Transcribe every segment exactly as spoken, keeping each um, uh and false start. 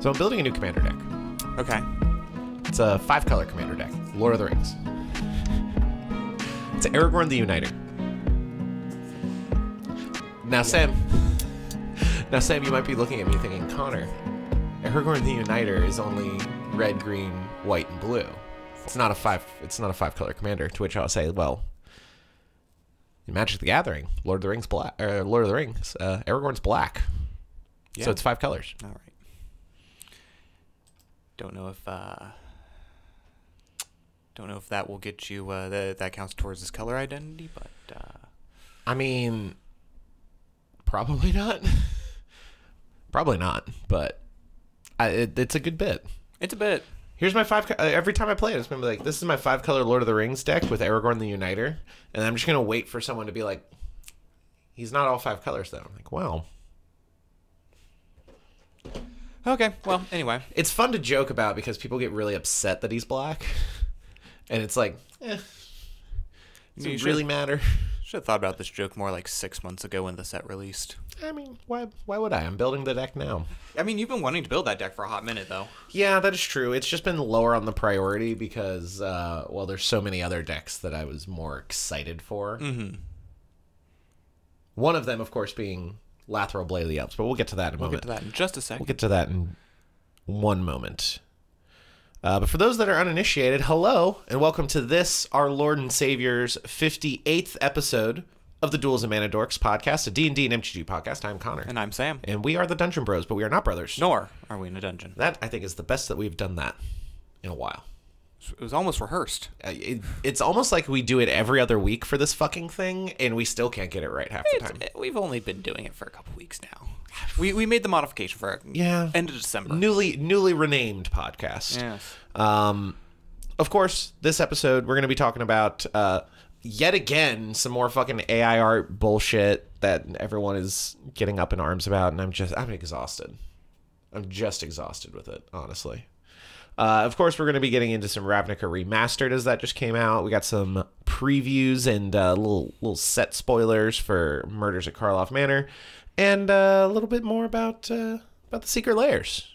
So I'm building a new commander deck. Okay. It's a five-color commander deck. Lord of the Rings. It's Aragorn the Uniter. Now, Sam... Now, Sam, you might be looking at me thinking, Connor, Aragorn the Uniter is only red, green, white, and blue. It's not a five. It's not a five-color commander. To which I'll say, well, in Magic the Gathering, Lord of the Rings, black, or Lord of the Rings, uh, Aragorn's black. Yeah. So it's five colors. All right. Don't know if uh, don't know if that will get you. Uh, that that counts towards his color identity, but uh... I mean, probably not. Probably not, but I, it, it's a good bit. It's a bit. Here's my five... Every time I play it, it's going to be like, this is my five-color Lord of the Rings deck with Aragorn the Uniter, and I'm just going to wait for someone to be like, he's not all five colors, though. I'm like, wow. Okay, well, anyway. It's fun to joke about because people get really upset that he's black, and it's like, eh. Does it really matter? Should have thought about this joke more like six months ago when the set released. I mean, why why would I? I'm building the deck now. I mean, you've been wanting to build that deck for a hot minute, though. Yeah, that is true. It's just been lower on the priority because, uh, well, there's so many other decks that I was more excited for. Mm-hmm. One of them, of course, being Lathril Blade of the Elves, but we'll get to that in a we'll moment. We'll get to that in just a second. We'll get to that in one moment. Uh, but for those that are uninitiated, hello, and welcome to this, our Lord and Savior's fifty-eighth episode of the Duels and Mana Dorks podcast, a D and D and M T G podcast. I'm Connor. And I'm Sam. And we are the Dungeon Bros, but we are not brothers. Nor are we in a dungeon. That, I think, is the best that we've done that in a while. It was almost rehearsed. Uh, it, it's almost like we do it every other week for this fucking thing, and we still can't get it right half it's, the time. It, we've only been doing it for a couple weeks now. We we made the modification for our yeah. end of December. Newly newly renamed podcast. Yes. Um, of course, this episode we're going to be talking about uh, yet again some more fucking A I art bullshit that everyone is getting up in arms about, and I'm just I'm exhausted. I'm just exhausted with it, honestly. Uh, of course, we're going to be getting into some Ravnica Remastered as that just came out. We got some previews and uh, little little set spoilers for Murders at Karlov Manor. And uh, a little bit more about uh, about the secret layers.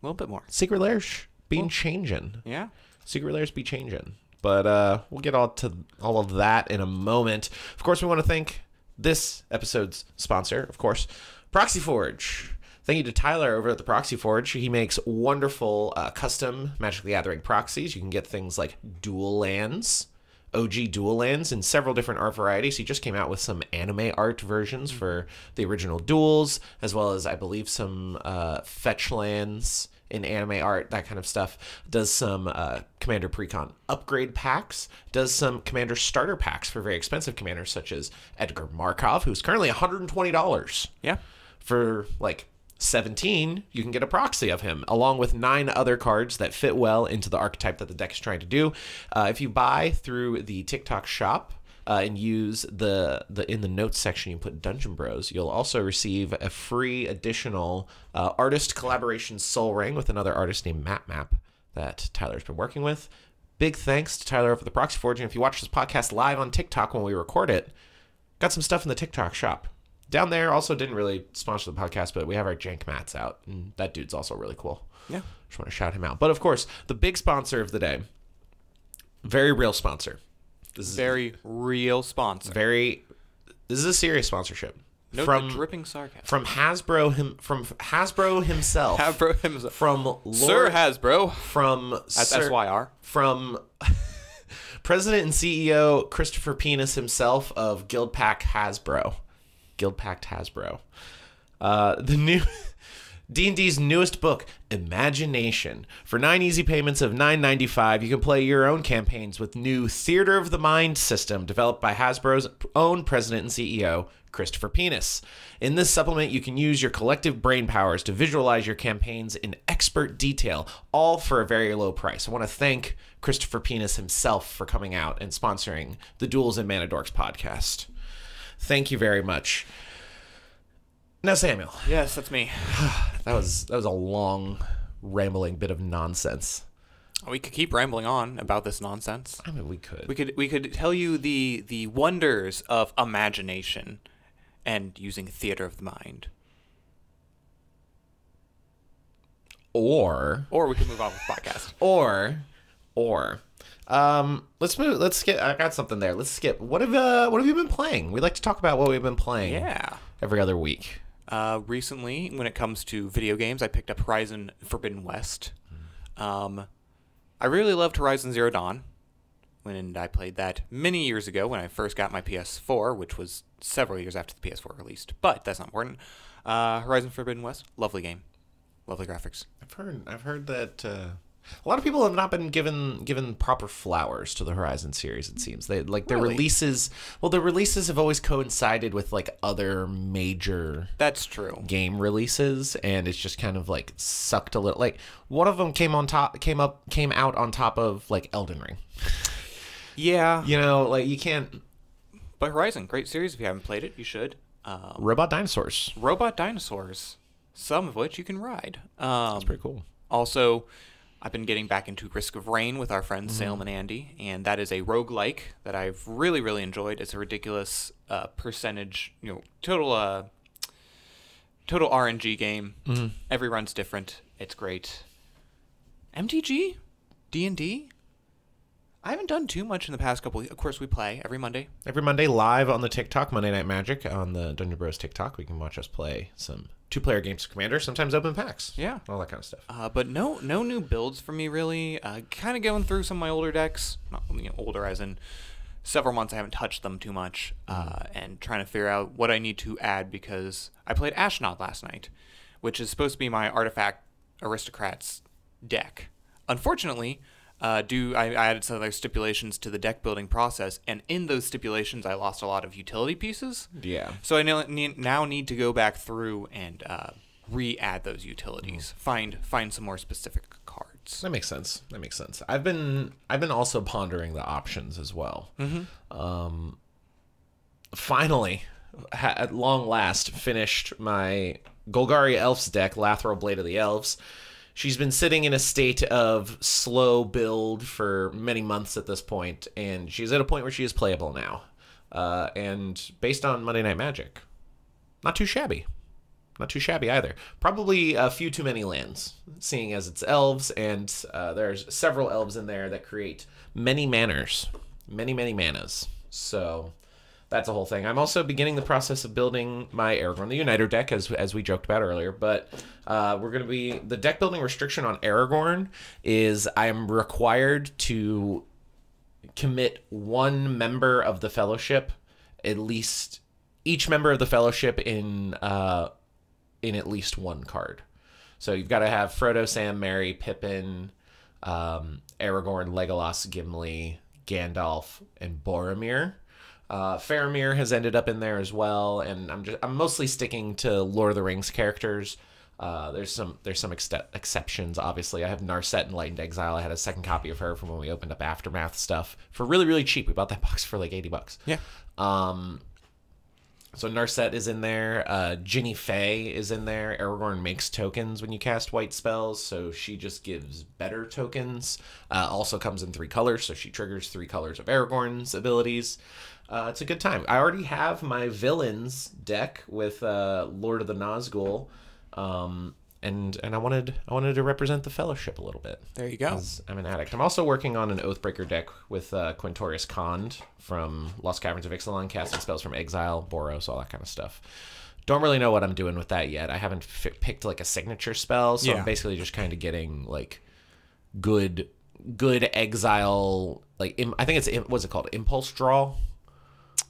A little bit more. Secret layers being well, changing. Yeah. Secret layers be changing. But uh, we'll get all to all of that in a moment. Of course, we want to thank this episode's sponsor, of course, Proxy Forge. Thank you to Tyler over at the Proxy Forge. He makes wonderful uh, custom Magic the Gathering proxies. You can get things like dual lands. O G Duel Lands in several different art varieties. He just came out with some anime art versions for the original duels, as well as, I believe, some uh, fetch lands in anime art, that kind of stuff. Does some uh, Commander Precon upgrade packs. Does some Commander starter packs for very expensive commanders, such as Edgar Markov, who's currently one hundred twenty dollars. Yeah. For, like... seventeen, you can get a proxy of him, along with nine other cards that fit well into the archetype that the deck is trying to do. Uh, if you buy through the TikTok shop uh, and use the, the in the notes section, you put Dungeon Bros, you'll also receive a free additional uh, artist collaboration soul ring with another artist named Map Map that Tyler's been working with. Big thanks to Tyler over the Proxy Forge. And if you watch this podcast live on TikTok when we record it, got some stuff in the TikTok shop. Down there, also didn't really sponsor the podcast, but we have our Jank Mats out, and that dude's also really cool. Yeah. Just want to shout him out. But, of course, the big sponsor of the day, very real sponsor. This is Very real sponsor. Very – this is a serious sponsorship. No from, dripping sarcasm. From Hasbro, him, from Hasbro himself. Hasbro himself. From Lord, Sir Hasbro. From – That's S Y R. From President and C E O Christopher Penis himself of Guild Pack Hasbro. Guild Pact Hasbro. Uh, the new D and D's newest book, Imagination. For nine easy payments of nine ninety-five, you can play your own campaigns with new Theater of the Mind system developed by Hasbro's own president and C E O, Christopher Penis. In this supplement, you can use your collective brain powers to visualize your campaigns in expert detail, all for a very low price. I want to thank Christopher Penis himself for coming out and sponsoring the Duels and Mana Dorks podcast. Thank you very much. Now, Samuel. Yes, that's me. That was that was a long, rambling bit of nonsense. We could keep rambling on about this nonsense. I mean, we could. We could we could tell you the the wonders of imagination and using theater of the mind. Or or we can move on with the podcast. Or or um let's move let's skip I got something there. Let's skip. What have uh what have you been playing? We like to talk about what we've been playing. Yeah. Every other week. Uh recently, when it comes to video games, I picked up Horizon Forbidden West. Mm. Um I really loved Horizon Zero Dawn. When I played that many years ago when I first got my P S four, which was several years after the P S four released, but that's not important. Uh, Horizon Forbidden West, lovely game, lovely graphics. I've heard, I've heard that uh, a lot of people have not been given given proper flowers to the Horizon series. It seems they like their really? releases. Well, the releases have always coincided with like other major that's true game releases, and it's just kind of like sucked a little. Like one of them came on top, came up, came out on top of like Elden Ring. Yeah. You know, like, you can't... But Horizon, great series. If you haven't played it, you should. Um, Robot Dinosaurs. Robot Dinosaurs. Some of which you can ride. Um, That's pretty cool. Also, I've been getting back into Risk of Rain with our friends mm. Salem and Andy, and that is a roguelike that I've really, really enjoyed. It's a ridiculous uh, percentage, you know, total, uh, total R N G game. Mm. Every run's different. It's great. M T G? D and D? I haven't done too much in the past couple weeks. Of course, we play every Monday. Every Monday, live on the TikTok, Monday Night Magic, on the Dungeon Bros TikTok. We can watch us play some two-player games of Commander, sometimes open packs. Yeah. All that kind of stuff. Uh, but no no new builds for me, really. Uh, kind of going through some of my older decks. Not you know, older as in several months I haven't touched them too much. Uh, and trying to figure out what I need to add because I played Ashnod last night, which is supposed to be my Artifact Aristocrats deck. Unfortunately... Uh, do I, I added some other stipulations to the deck building process, and in those stipulations, I lost a lot of utility pieces. Yeah. So I now need, now need to go back through and uh, re-add those utilities. Mm. Find find some more specific cards. That makes sense. That makes sense. I've been I've been also pondering the options as well. Mm-hmm. Um. Finally, at long last, finished my Golgari Elf's deck, Lathril Blade of the Elves. She's been sitting in a state of slow build for many months at this point, and she's at a point where she is playable now. Uh, and based on Monday Night Magic, not too shabby. Not too shabby either. Probably a few too many lands, seeing as it's elves, and uh, there's several elves in there that create many manors, many, many manas. So... that's a whole thing. I'm also beginning the process of building my Aragorn the Uniter deck, as as we joked about earlier. But uh, we're going to be... The deck building restriction on Aragorn is I'm required to commit one member of the Fellowship, at least each member of the Fellowship in uh, in at least one card. So you've got to have Frodo, Sam, Merry, Pippin, um, Aragorn, Legolas, Gimli, Gandalf, and Boromir. Uh, Faramir has ended up in there as well, and I'm just I'm mostly sticking to Lord of the Rings characters. Uh, there's some there's some ex exceptions, obviously. I have Narset in Light and Exile. I had a second copy of her from when we opened up Aftermath stuff for really really cheap. We bought that box for like eighty bucks. Yeah. Um. So Narset is in there. Uh, Ginny Fey is in there. Aragorn makes tokens when you cast white spells, so she just gives better tokens. Uh, also comes in three colors, so she triggers three colors of Aragorn's abilities. Uh, it's a good time. I already have my villains deck with uh, Lord of the Nazgul, um, and and I wanted I wanted to represent the Fellowship a little bit. There you go. I'm an addict. I'm also working on an Oathbreaker deck with uh, Quintorius Khond from Lost Caverns of Ixalan, casting spells from exile, Boros, all that kind of stuff. Don't really know what I'm doing with that yet. I haven't f picked like a signature spell, so yeah. I'm basically just kind of getting like good good exile. Like im I think it's im what's it called? Impulse draw.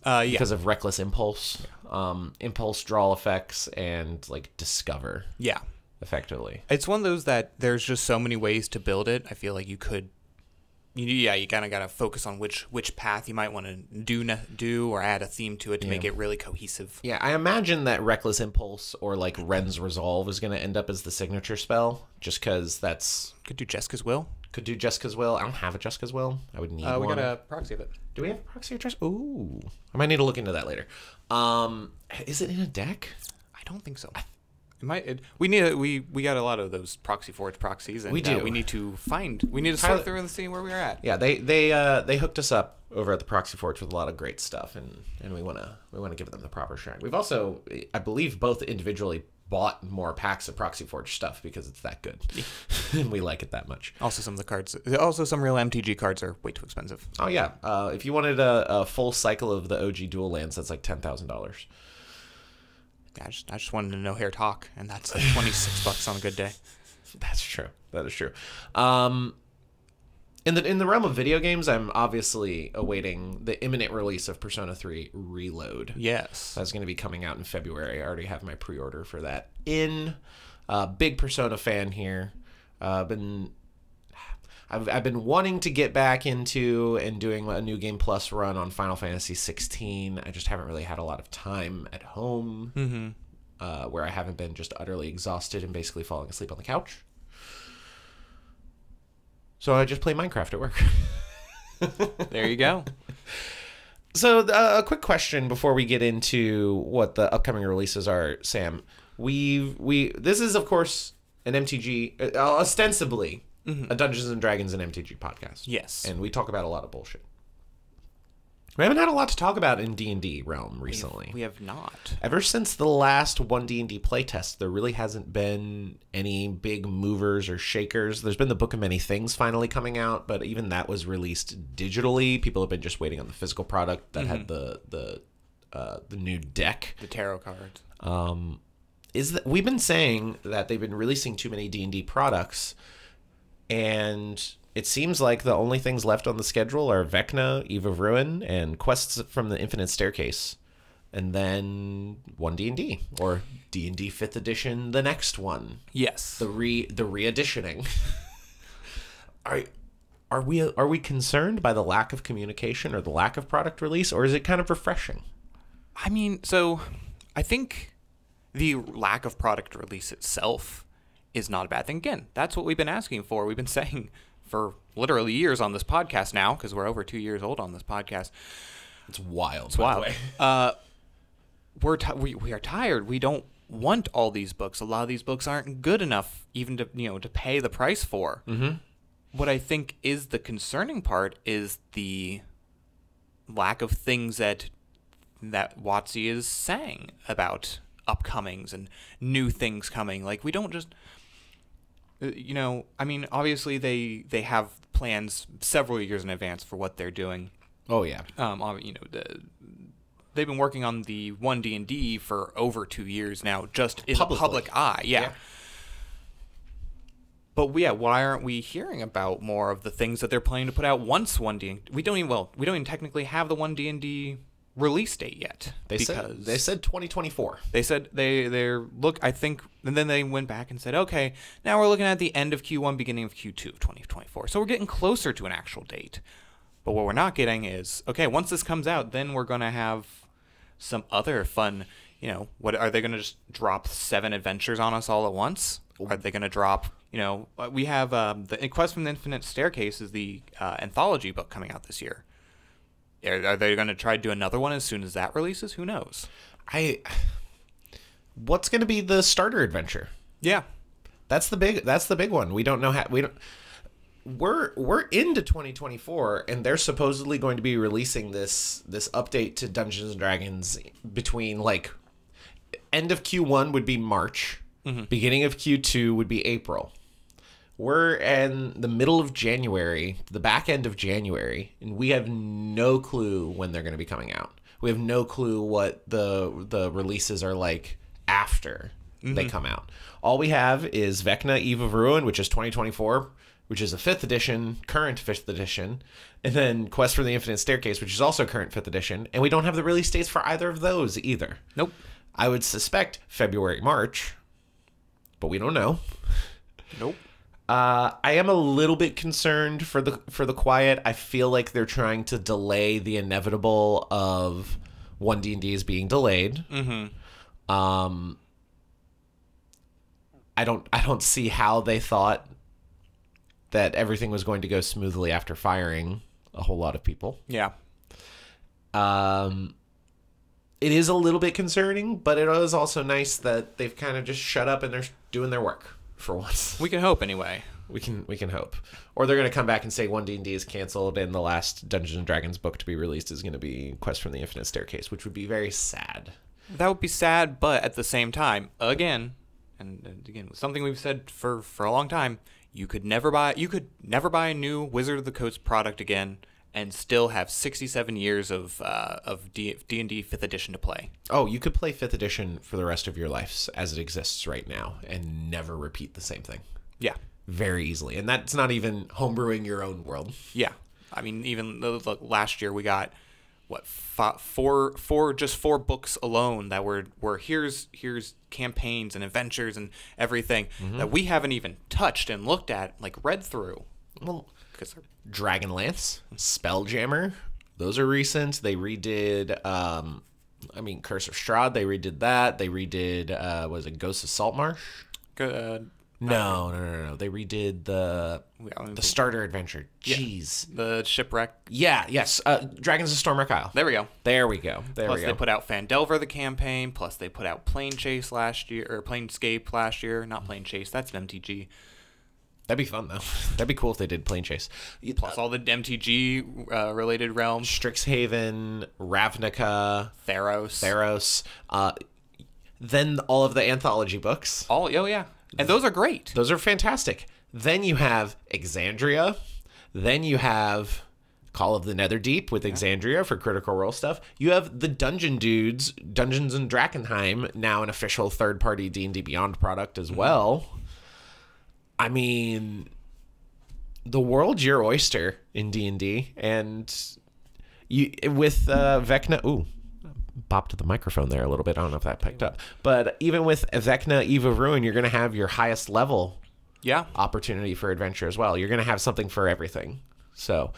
Uh, yeah. Because of Reckless Impulse, um, Impulse Draw effects, and like Discover. Yeah, effectively. It's one of those that there's just so many ways to build it. I feel like you could, you, yeah, you kind of got to focus on which which path you might want to do do or add a theme to it to yeah. make it really cohesive. Yeah, I imagine that Reckless Impulse or like Ren's Resolve is going to end up as the signature spell, just because that's could do Jessica's Will. Could do Jessica's Will. I don't have a Jessica's Will. I would need uh, we one. We got a proxy of it. Do we have a proxy address? Ooh. I might need to look into that later. Um, is it in a deck? I don't think so. I th it might. It, we need. A, we we got a lot of those Proxy Forge proxies, and we do. Uh, we need to find. We need to sort through and see where we're at. Yeah, they they uh, they hooked us up over at the Proxy Forge with a lot of great stuff, and and we wanna we wanna give them the proper shine. We've also, I believe, both individually bought more packs of Proxy Forge stuff because it's that good. Yeah. And we like it that much. Also, some of the cards, also some real M T G cards are way too expensive. Oh, yeah. Uh, if you wanted a, a full cycle of the O G dual lands, that's like ten thousand dollars. I just, I just wanted to know hair talk, and that's like twenty-six bucks on a good day. That's true. That is true. Um, in the in the realm of video games, I'm obviously awaiting the imminent release of Persona three Reload. Yes, that's going to be coming out in February. I already have my pre-order for that. In uh, big Persona fan here. Uh, been I've I've been wanting to get back into and doing a New Game Plus run on Final Fantasy sixteen. I just haven't really had a lot of time at home. Mm-hmm. Uh, where I haven't been just utterly exhausted and basically falling asleep on the couch. So I just play Minecraft at work. There you go. So uh, a quick question before we get into what the upcoming releases are, Sam. We've, we This is, of course, an M T G, uh, ostensibly, mm-hmm. a Dungeons and Dragons and M T G podcast. Yes. And we talk about a lot of bullshit. We haven't had a lot to talk about in D and D realm recently. We have, we have not. Ever since the last one D and D playtest, there really hasn't been any big movers or shakers. There's been the Book of Many Things finally coming out, but even that was released digitally. People have been just waiting on the physical product that mm-hmm. had the the uh, the new deck, the tarot cards. Um, is that we've been saying that they've been releasing too many D and D products, and it seems like the only things left on the schedule are Vecna, Eve of Ruin, and Quests from the Infinite Staircase, and then one D and D, or D and D fifth edition, the next one. Yes. The re the re-editioning. Are are we are we concerned by the lack of communication or the lack of product release, or is it kind of refreshing? I mean, so I think the lack of product release itself is not a bad thing. Again, that's what we've been asking for. We've been saying for literally years on this podcast now, because we're over two years old on this podcast. It's wild. It's wild. By the way. Uh, we're t we we are tired. We don't want all these books. A lot of these books aren't good enough, even to you know to pay the price for. Mm-hmm. What I think is the concerning part is the lack of things that that WotC is saying about upcomings and new things coming. Like we don't just. You know, I mean, obviously they they have plans several years in advance for what they're doing. Oh yeah. Um, you know, the, they've been working on the one D and D for over two years now, just in the public eye. Yeah. yeah. But yeah, why aren't we hearing about more of the things that they're planning to put out once one D? We don't even well, we don't even technically have the one D and D release date yet. They said they said twenty twenty-four. They said they they're look. I think, and then they went back and said, okay, now we're looking at the end of Q one, beginning of Q two of twenty twenty-four. So we're getting closer to an actual date. But what we're not getting is, okay, once this comes out, then we're gonna have some other fun. You know, what are they gonna just drop seven adventures on us all at once? Or are they gonna drop? You know, we have um, the Quest from the Infinite Staircase is the uh, anthology book coming out this year. Are they going to try to do another one as soon as that releases? Who knows? I. What's going to be the starter adventure? Yeah, that's the big. That's the big one. We don't know how. We don't. We're we're into twenty twenty-four, and they're supposedly going to be releasing this this update to Dungeons and Dragons between like end of Q one would be March, mm-hmm. beginning of Q two would be April. We're in the middle of January, the back end of January, and we have no clue when they're going to be coming out. We have no clue what the the releases are like after mm-hmm. they come out. All we have is Vecna Eve of Ruin, which is twenty twenty-four, which is a fifth edition, current fifth edition, and then Quest for the Infinite Staircase, which is also current fifth edition, and we don't have the release dates for either of those either. Nope. I would suspect February, March, but we don't know. Nope. Uh, I am a little bit concerned for the for the quiet. I feel like they're trying to delay the inevitable of one D and D is being delayed. Mm-hmm. Um, I don't I don't see how they thought that everything was going to go smoothly after firing a whole lot of people. Yeah. Um, it is a little bit concerning, but it is also nice that they've kind of just shut up and they're doing their work. For once, we can hope. Anyway, we can we can hope. Or they're gonna come back and say one D and D is canceled, and the last Dungeons and Dragons book to be released is gonna be Quest from the Infinite Staircase, which would be very sad. That would be sad, but at the same time, again, and, and again, something we've said for for a long time, you could never buy you could never buy a new Wizard of the Coast product again and still have sixty-seven years of uh, of D and D fifth edition to play. Oh, you could play fifth edition for the rest of your lives as it exists right now and never repeat the same thing. Yeah. Very easily. And that's not even homebrewing your own world. Yeah. I mean, even look, last year we got, what, five, four, four, just four books alone that were, were here's here's campaigns and adventures and everything mm-hmm. that we haven't even touched and looked at, like read through. Well, because Dragonlance, Spelljammer, those are recent. They redid, um, I mean, Curse of Strahd, they redid that. They redid, uh, what is it, Ghosts of Saltmarsh? Good. No, no, no, no. They redid the the starter adventure. Jeez. Yeah. The Shipwreck. Yeah, yes. Uh, Dragons of Stormwreck Isle. There we go. There we go. There plus we go. Plus they put out Phandelver the campaign. Plus they put out Plane Chase last year, or Planescape last year. Not Plane Chase. That's an M T G. That'd be fun, though. That'd be cool if they did Plane Chase. Plus all the M T G uh, related realms. Strixhaven, Ravnica. Theros. Theros. Uh, then all of the anthology books. All, oh, yeah. And those are great. Those are fantastic. Then you have Exandria. Then you have Call of the Netherdeep with yeah. Exandria for Critical Role stuff. You have the Dungeon Dudes, Dungeons and Drakenheim, now an official third-party D and D Beyond product as mm-hmm. well. I mean, the world's your oyster in D and D. And you with uh, Vecna... Ooh. Bopped the microphone there a little bit. I don't know if that picked up. But even with Vecna Eve of Ruin, you're going to have your highest level yeah. opportunity for adventure as well. You're going to have something for everything. So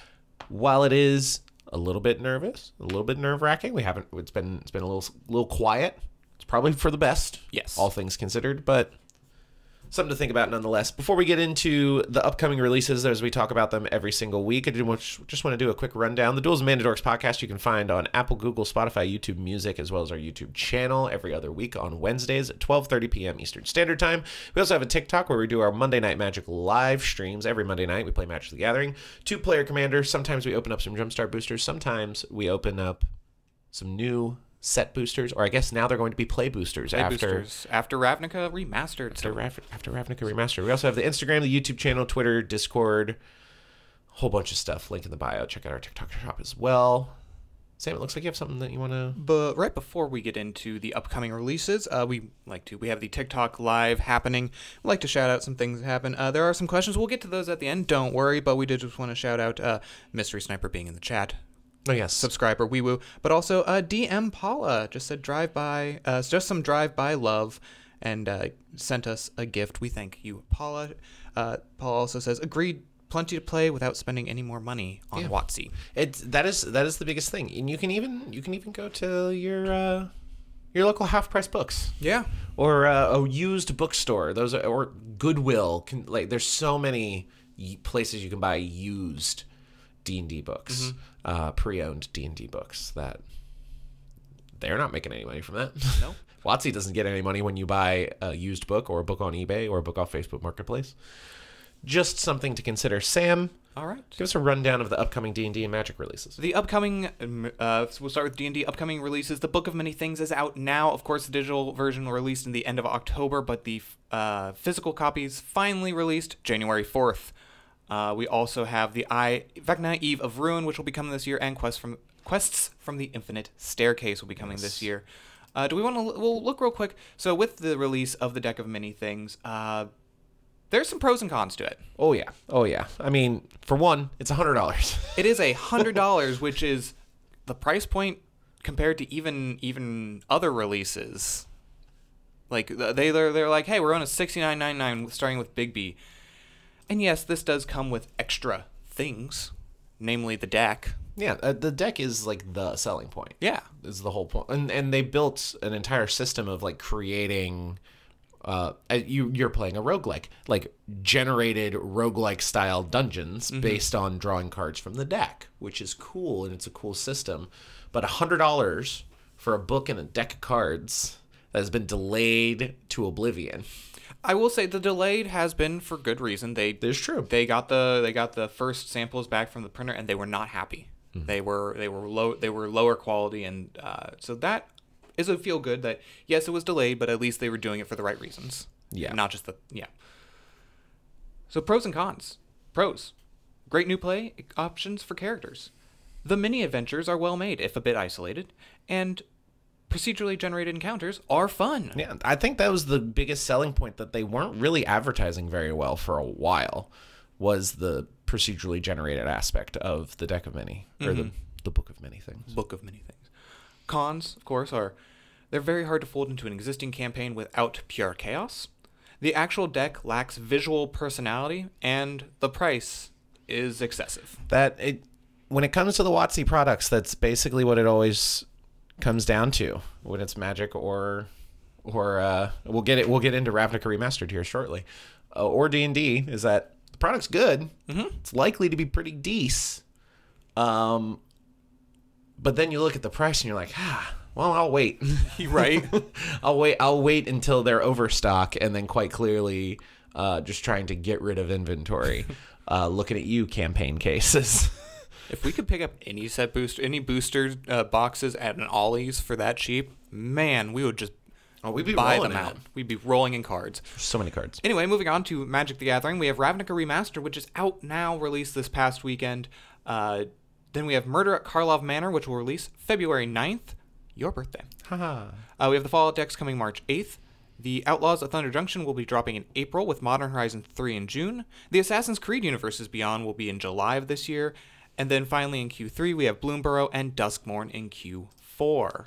while it is a little bit nervous, a little bit nerve-wracking, we haven't it's been it's been a little little quiet. It's probably for the best. Yes. All things considered, but something to think about nonetheless. Before we get into the upcoming releases, as we talk about them every single week, I do just want to do a quick rundown. The Duels and Mana Dorks podcast you can find on Apple, Google, Spotify, YouTube Music, as well as our YouTube channel every other week on Wednesdays at twelve thirty p m Eastern Standard Time. We also have a TikTok where we do our Monday Night Magic live streams. Every Monday night, we play Magic the Gathering. Two-player commander. Sometimes we open up some Jumpstart boosters. Sometimes we open up some new... set boosters, or I guess now they're going to be play boosters play after boosters. after Ravnica Remastered. After, so. Rav after Ravnica Remastered. We also have the Instagram, the YouTube channel, Twitter, Discord, whole bunch of stuff. Link in the bio. Check out our TikTok shop as well. Sam, it looks like you have something that you want to... But right before we get into the upcoming releases, uh, we like to we have the TikTok live happening. We'd like to shout out some things that happen. Uh, there are some questions. We'll get to those at the end. Don't worry, but we did just want to shout out uh, Mystery Sniper being in the chat. Oh, yes. Subscriber, WeeWoo. But also uh, D M Paula just said drive-by, uh, just some drive-by love, and uh, sent us a gift. We thank you, Paula. Uh, Paula also says, agreed, plenty to play without spending any more money on yeah. WotC. It's, that is that is the biggest thing. And you can even you can even go to your uh, your local half-price books. Yeah. Or uh, a used bookstore. Those are, or Goodwill. Can, like there's so many places you can buy used D and D books. Mm-hmm. Uh, pre-owned D and D books that they're not making any money from that. No, WotC doesn't get any money when you buy a used book or a book on eBay or a book off Facebook Marketplace. Just something to consider. Sam, all right, give us a rundown of the upcoming D and D and Magic releases. The upcoming, uh, so we'll start with D and D upcoming releases. The Book of Many Things is out now. Of course, the digital version released in the end of October, but the uh, physical copies finally released January fourth. Uh, we also have the I Vecna Eve of Ruin, which will be coming this year, and Quest from, Quests from the Infinite Staircase will be coming yes. this year. Uh, do we want to we'll look real quick? So with the release of the Deck of Many Things, uh, there's some pros and cons to it. Oh, yeah. Oh, yeah. I mean, for one, it's one hundred dollars. It is one hundred dollars, which is the price point compared to even even other releases. Like, they, they're, they're like, hey, we're on a sixty-nine ninety-nine starting with Big B. And yes, this does come with extra things, namely the deck. Yeah, uh, the deck is like the selling point. Yeah, is the whole point. And and they built an entire system of like creating. Uh, you you're playing a roguelike, like generated roguelike style dungeons mm-hmm. based on drawing cards from the deck, which is cool and it's a cool system. But a hundred dollars for a book and a deck of cards that has been delayed to oblivion. I will say the delayed has been for good reason. They That's true. They got the they got the first samples back from the printer and they were not happy. Mm-hmm. They were they were low they were lower quality and uh, so that is a feel good that yes it was delayed but at least they were doing it for the right reasons. Yeah. Not just the, yeah. So pros and cons. Pros. Great new play options for characters. The mini-adventures are well made, if a bit isolated, and procedurally generated encounters are fun. Yeah, I think that was the biggest selling point that they weren't really advertising very well for a while, was the procedurally generated aspect of the deck of many, or mm-hmm. the, the book of many things. Book of many things. Cons, of course, are they're very hard to fold into an existing campaign without pure chaos. The actual deck lacks visual personality, and the price is excessive. That it, when it comes to the WotC products, that's basically what it always comes down to when it's Magic or or uh, we'll get it. We'll get into Ravnica Remastered here shortly, uh, or D and D. Is that the product's good? Mm-hmm. It's likely to be pretty decent. Um, but then you look at the price and you're like, ah, well, I'll wait. Right? I'll wait. I'll wait until they're overstock, and then quite clearly, uh, just trying to get rid of inventory. uh, looking at you, campaign cases. If we could pick up any set boost, any booster uh, boxes at an Ollie's for that cheap, man, we would just oh, we'd be buy them out. It. We'd be rolling in cards. So many cards. Anyway, moving on to Magic the Gathering, we have Ravnica Remastered, which is out now, released this past weekend. Uh, then we have Murder at Karlov Manor, which will release February ninth, your birthday. Haha. uh, we have the Fallout decks coming March eighth. The Outlaws of Thunder Junction will be dropping in April, with Modern Horizon three in June. The Assassin's Creed Universes Beyond will be in July of this year. And then finally in Q three, we have Bloomborough and Duskmourn in Q four.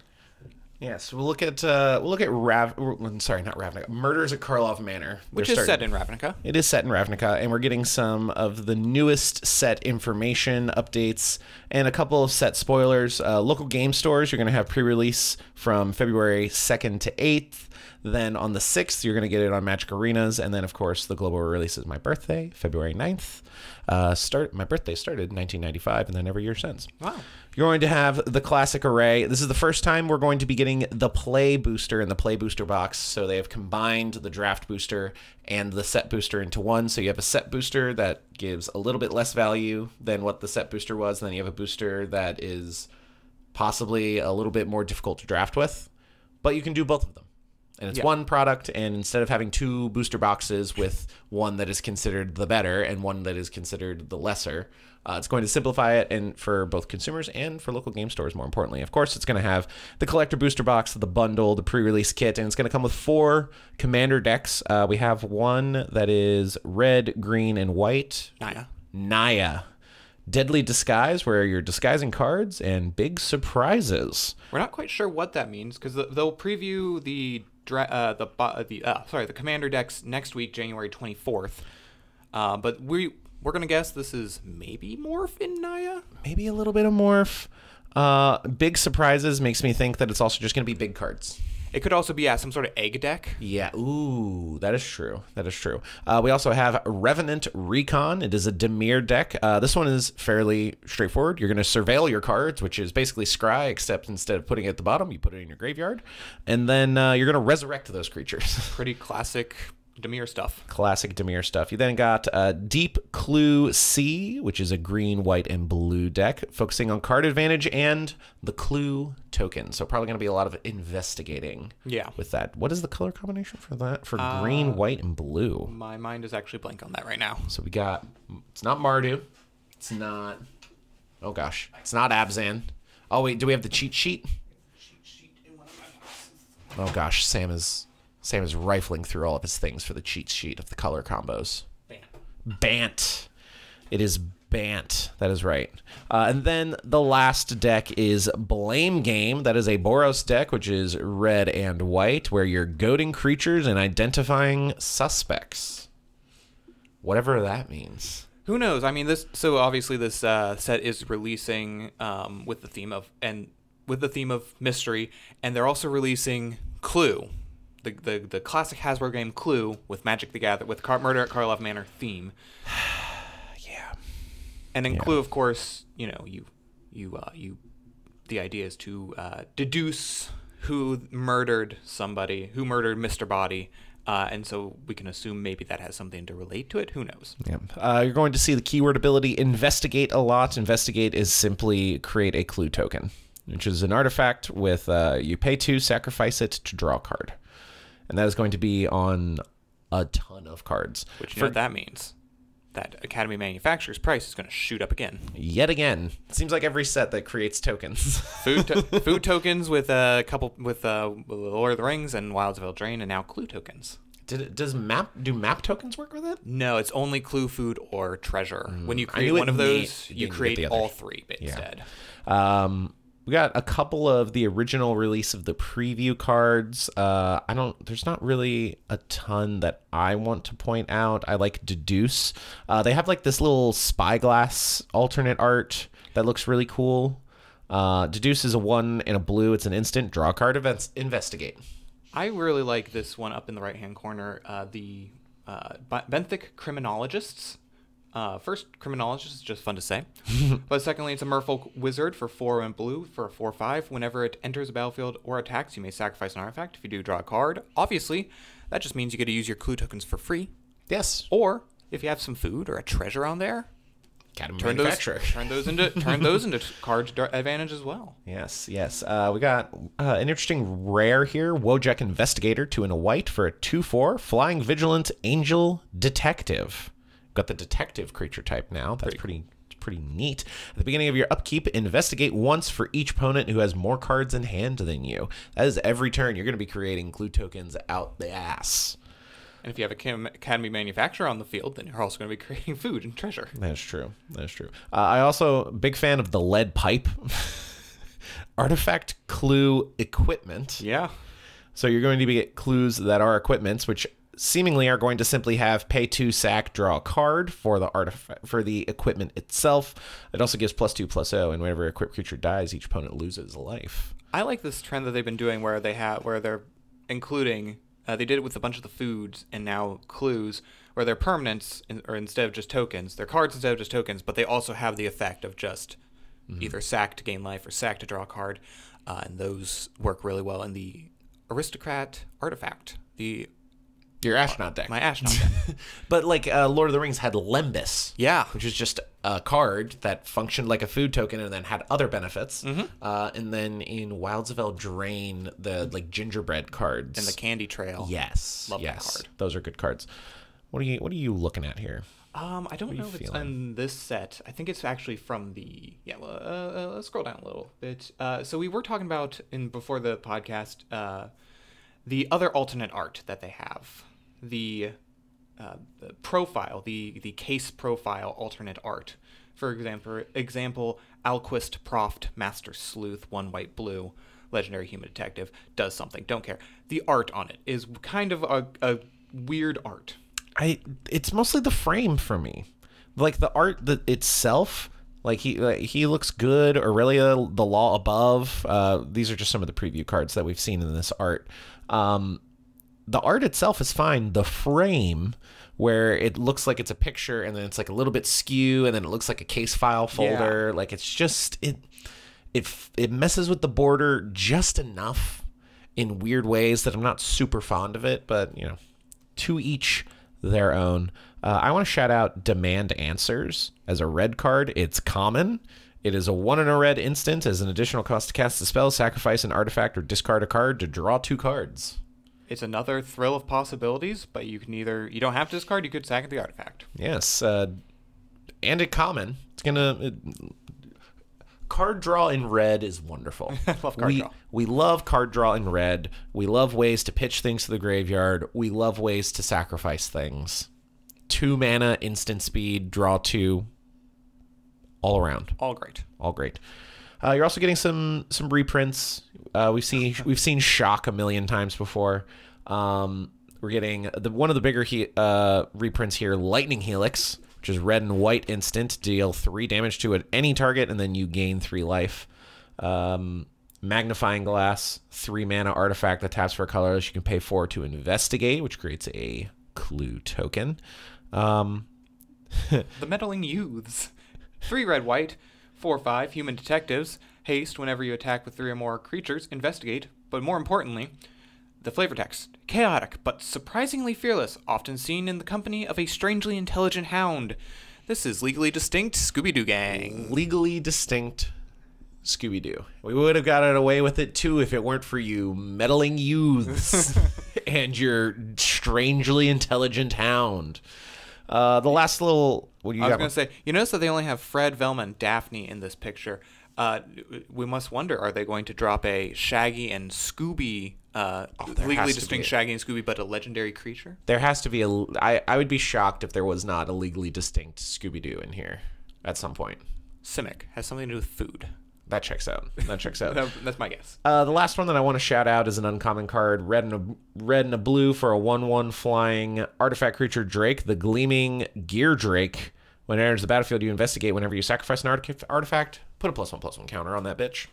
Yes, we'll look at uh, we'll look at Rav. Sorry, not Ravnica. Murders at Karlov Manor, which They're is starting, set in Ravnica. It is set in Ravnica, and we're getting some of the newest set information, updates, and a couple of set spoilers. Uh, local game stores, you're going to have pre-release from February second to eighth. Then on the sixth, you're going to get it on Magic Arenas, and then of course the global release is my birthday, February ninth. Uh, start my birthday started in nineteen ninety-five, and then every year since. Wow! You're going to have the classic array. This is the first time we're going to be getting the play booster and the play booster box. So they have combined the draft booster and the set booster into one. So you have a set booster that gives a little bit less value than what the set booster was. And then you have a booster that is possibly a little bit more difficult to draft with, but you can do both of them. And it's yeah. one product, and instead of having two booster boxes with one that is considered the better and one that is considered the lesser, uh, it's going to simplify it, and for both consumers and for local game stores, more importantly. Of course, it's going to have the collector booster box, the bundle, the pre-release kit, and it's going to come with four commander decks. Uh, we have one that is red, green, and white. Naya. Naya. Deadly Disguise, where you're disguising cards, and big surprises. We're not quite sure what that means, because they'll preview the... Uh, the uh, the uh, sorry the commander decks next week, January twenty-fourth, uh, but we we're gonna guess this is maybe morph in Naya, maybe a little bit of morph. Uh, big surprises makes me think that it's also just gonna be big cards. It could also be yeah, some sort of egg deck. Yeah, ooh, that is true. That is true. Uh, we also have Revenant Recon. It is a Dimir deck. Uh, this one is fairly straightforward. You're going to surveil your cards, which is basically Scry, except instead of putting it at the bottom, you put it in your graveyard. And then uh, you're going to resurrect those creatures. Pretty classic Dimir stuff. Classic Dimir stuff. You then got uh, Deep Clue C, which is a green, white, and blue deck, focusing on card advantage and the Clue token, so probably going to be a lot of investigating. Yeah. With that, what is the color combination for that? For uh, green, white, and blue. My mind is actually blank on that right now. So we got. It's not Mardu. It's not. Oh gosh. It's not Abzan. Oh wait, do we have the cheat sheet? Cheat sheet in one of my boxes. Oh gosh, Sam is Sam is rifling through all of his things for the cheat sheet of the color combos. Bant. Bant. It is. Bant, that is right. Uh, and then the last deck is Blame Game. That is a Boros deck, which is red and white, where you're goading creatures and identifying suspects. Whatever that means. Who knows? I mean, this. So obviously, this uh, set is releasing um, with the theme of and with the theme of mystery, and they're also releasing Clue, the the, the classic Hasbro game Clue, with Magic the Gather with Car Murder at Karlov Manor theme. And in yeah. Clue, of course, you know, you, you, uh, you, the idea is to uh, deduce who murdered somebody, who murdered Mister Body. Uh, and so we can assume maybe that has something to relate to it. Who knows? Yeah. Uh, you're going to see the keyword ability investigate a lot. Investigate is simply create a clue token, which is an artifact with uh, you pay two, sacrifice it to draw a card. And that is going to be on a ton of cards. Which you For, know what that means? That Academy Manufacturer's price is going to shoot up again. Yet again. It seems like every set that creates tokens. Food to food tokens with a couple with uh, Lord of the Rings and Wilds of Eldraine, and now Clue tokens. Did it, does map do map tokens work with it? No, it's only Clue, Food, or Treasure. Mm. When you create one of those, you create all three instead. Yeah. Um, we got a couple of the original release of the preview cards. Uh, I don't. There's not really a ton that I want to point out. I like Deduce. Uh, they have like this little spyglass alternate art that looks really cool. Uh, Deduce is a one and a blue. It's an instant draw card. Events investigate. I really like this one up in the right hand corner. Uh, the uh, Benthic Criminologists. Uh, first, Criminologist is just fun to say. But secondly, it's a Merfolk Wizard for four and blue for a four five. Whenever it enters a battlefield or attacks, you may sacrifice an artifact. If you do, draw a card. Obviously, that just means you get to use your Clue tokens for free. Yes. Or, if you have some food or a treasure on there, Academy turn those, turn those into turn those into card advantage as well. Yes, yes. Uh, we got uh, an interesting rare here. Wojak Investigator, two and a white for a two four. Flying Vigilant Angel Detective. Got the detective creature type now. That's pretty, pretty neat. At the beginning of your upkeep, investigate once for each opponent who has more cards in hand than you. That is every turn. You're going to be creating Clue tokens out the ass. And if you have an Academy Manufacturer on the field, then you're also going to be creating food and treasure. That's true. That's true. Uh, I also big fan of the lead pipe. Artifact, Clue, equipment. Yeah. So you're going to be get clues that are equipments, which seemingly are going to simply have pay two, sack, draw a card for the artifact for the equipment itself. It also gives plus two, plus zero, and whenever a equipped creature dies, each opponent loses life. I like this trend that they've been doing, where they have where they're including. Uh, they did it with a bunch of the foods and now clues, where they're permanents in, or instead of just tokens, they're cards instead of just tokens, but they also have the effect of just mm-hmm. either sack to gain life or sack to draw a card, uh, and those work really well in the aristocrat artifact. The Your Ashnod deck. My Ashnod deck. But like uh, Lord of the Rings had Lembas. Yeah. Which is just a card that functioned like a food token and then had other benefits. Mm-hmm. uh, and then in Wilds of Eldraine, the like gingerbread cards. And the Candy Trail. Yes. Love yes. that card. Those are good cards. What are you What are you looking at here? Um, I don't know if feeling? it's in this set. I think it's actually from the... Yeah, well, uh, uh, let's scroll down a little bit. Uh, so we were talking about, in before the podcast, uh, the other alternate art that they have. The, uh, the profile, the the case profile alternate art. For example, example Alquist Proft Master Sleuth, one white blue, legendary human detective, does something, don't care. The art on it is kind of a, a weird art. I it's mostly the frame for me. Like the art that itself, like he like he looks good. Aurelia, the Law Above. Uh, these are just some of the preview cards that we've seen in this art. Um, The art itself is fine. The frame, where it looks like it's a picture and then it's like a little bit skew and then it looks like a case file folder. Yeah. Like it's just it, it it messes with the border just enough in weird ways that I'm not super fond of it. But you know, to each their own. Uh, I want to shout out Demand Answers as a red card. It's common. It is a one and a red instant. As an additional cost to cast the spell, sacrifice an artifact or discard a card to draw two cards. It's another thrill of possibilities, but you can either you don't have to discard. You could sack the artifact. Yes, uh, and it common. It's gonna it, card draw in red is wonderful. I love card we, draw. We love card draw in red. We love ways to pitch things to the graveyard. We love ways to sacrifice things. Two mana, instant speed, draw two. All around. All great. All great. Uh, you're also getting some some reprints. Uh, we've seen we've seen Shock a million times before. Um, we're getting the one of the bigger he, uh, reprints here, Lightning Helix, which is red and white instant. Deal three damage to it, any target, and then you gain three life. Um, Magnifying Glass, three mana artifact that taps for a colorless. You can pay four to investigate, which creates a Clue token. Um, the Meddling Youths, three red white. four five, Human Detectives, haste whenever you attack with three or more creatures, investigate, but more importantly, the flavor text, chaotic but surprisingly fearless, often seen in the company of a strangely intelligent hound. This is Legally Distinct Scooby-Doo Gang. Legally Distinct Scooby-Doo. We would have gotten away with it too if it weren't for you meddling youths and your strangely intelligent hound. Uh, the last little... What you I was going to say, you notice that they only have Fred, Velma, and Daphne in this picture. Uh, we must wonder, are they going to drop a Shaggy and Scooby, uh, oh, legally distinct Shaggy and Scooby, but a legendary creature? There has to be a... I, I would be shocked if there was not a legally distinct Scooby-Doo in here at some point. Simic has something to do with food. That checks out. That checks out. that, that's my guess. Uh, the last one that I want to shout out is an uncommon card, red and a, red and a blue for a one one flying artifact creature Drake, the Gleaming Gear Drake. When it enters the battlefield, you investigate whenever you sacrifice an artifact. Put a plus one, plus one counter on that bitch.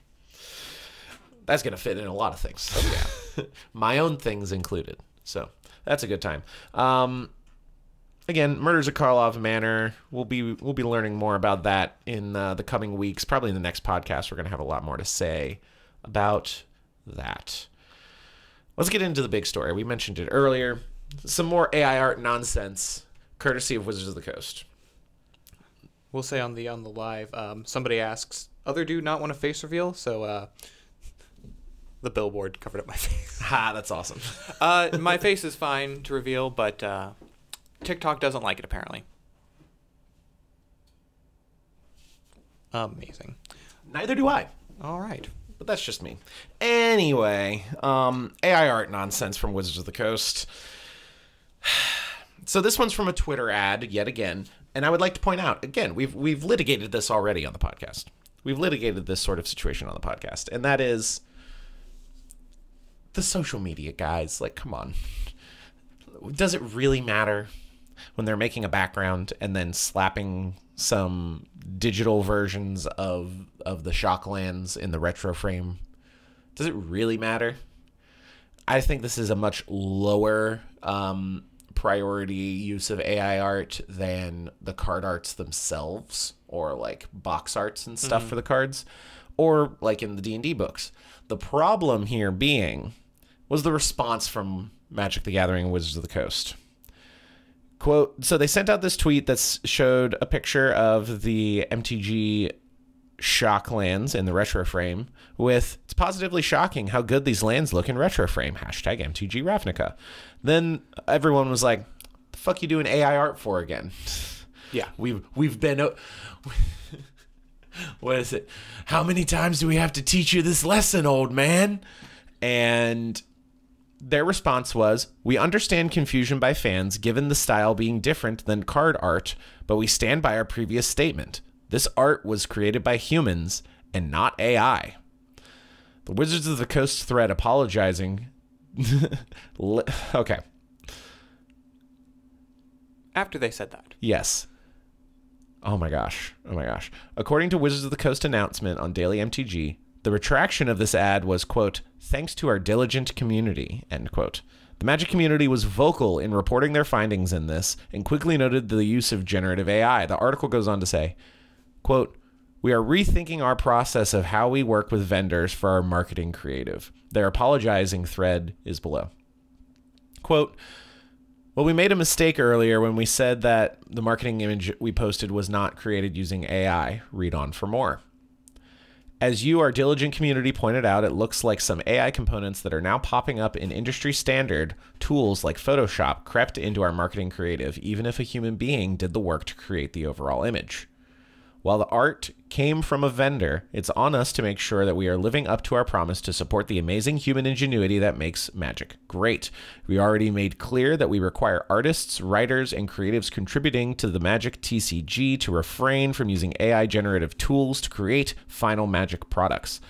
That's going to fit in a lot of things. Oh, yeah. My own things included. So that's a good time. Um, Again, Murders at Karlov Manor. We'll be we'll be learning more about that in uh, the coming weeks. Probably in the next podcast, we're going to have a lot more to say about that. Let's get into the big story. We mentioned it earlier. Some more A I art nonsense, courtesy of Wizards of the Coast. We'll say on the on the live. Um, somebody asks, "Other dude not want a face reveal?" So. Uh... The billboard covered up my face. Ha, that's awesome. uh, my face is fine to reveal, but uh, TikTok doesn't like it, apparently. Amazing. Neither do I. All right. But that's just me. Anyway, um, A I art nonsense from Wizards of the Coast. So this one's from a Twitter ad, yet again. And I would like to point out, again, we've, we've litigated this already on the podcast. We've litigated this sort of situation on the podcast. And that is... the social media guys, like, come on. Does it really matter when they're making a background and then slapping some digital versions of of the Shocklands in the retro frame? Does it really matter? I think this is a much lower um, priority use of A I art than the card arts themselves, or like box arts and stuff mm-hmm. for the cards, or like in the D and D books. The problem here being... was the response from Magic the Gathering and Wizards of the Coast. Quote, so they sent out this tweet that showed a picture of the M T G Shocklands in the retro frame with, it's positively shocking how good these lands look in retro frame, hashtag M T G Ravnica. Then everyone was like, the fuck you doing A I art for again? Yeah, we've, we've been... what is it? How many times do we have to teach you this lesson, old man? And... their response was, we understand confusion by fans given the style being different than card art, but we stand by our previous statement. This art was created by humans and not A I. The Wizards of the Coast thread apologizing. Okay. After they said that. Yes. Oh my gosh. Oh my gosh. According to Wizards of the Coast announcement on Daily M T G, the retraction of this ad was, quote, thanks to our diligent community, end quote. The Magic community was vocal in reporting their findings in this and quickly noted the use of generative A I. The article goes on to say, quote, we are rethinking our process of how we work with vendors for our marketing creative. Their apologizing thread is below. Quote, well, we made a mistake earlier when we said that the marketing image we posted was not created using A I. Read on for more. As you, our diligent community, pointed out, it looks like some A I components that are now popping up in industry standard tools like Photoshop crept into our marketing creative, even if a human being did the work to create the overall image. While the art came from a vendor, it's on us to make sure that we are living up to our promise to support the amazing human ingenuity that makes Magic great. We already made clear that we require artists, writers, and creatives contributing to the Magic T C G to refrain from using A I-generative tools to create final Magic products.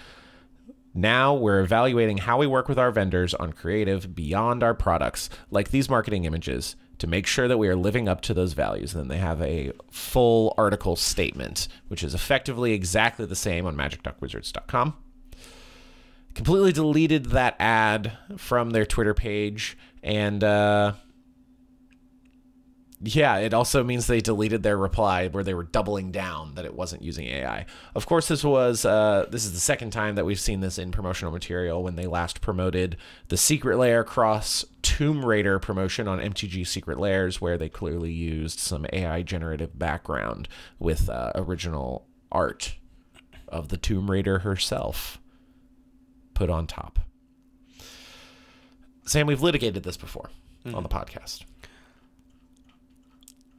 Now we're evaluating how we work with our vendors on creative beyond our products, like these marketing images, to make sure that we are living up to those values. And then they have a full article statement, which is effectively exactly the same on magic dot wizards dot com. Completely deleted that ad from their Twitter page. And uh, yeah, it also means they deleted their reply where they were doubling down that it wasn't using A I. Of course, this was uh, this is the second time that we've seen this in promotional material when they last promoted the Secret Lair cross Tomb Raider promotion on M T G Secret Lairs, where they clearly used some A I generative background with uh, original art of the Tomb Raider herself put on top. Sam, we've litigated this before mm-hmm. on the podcast.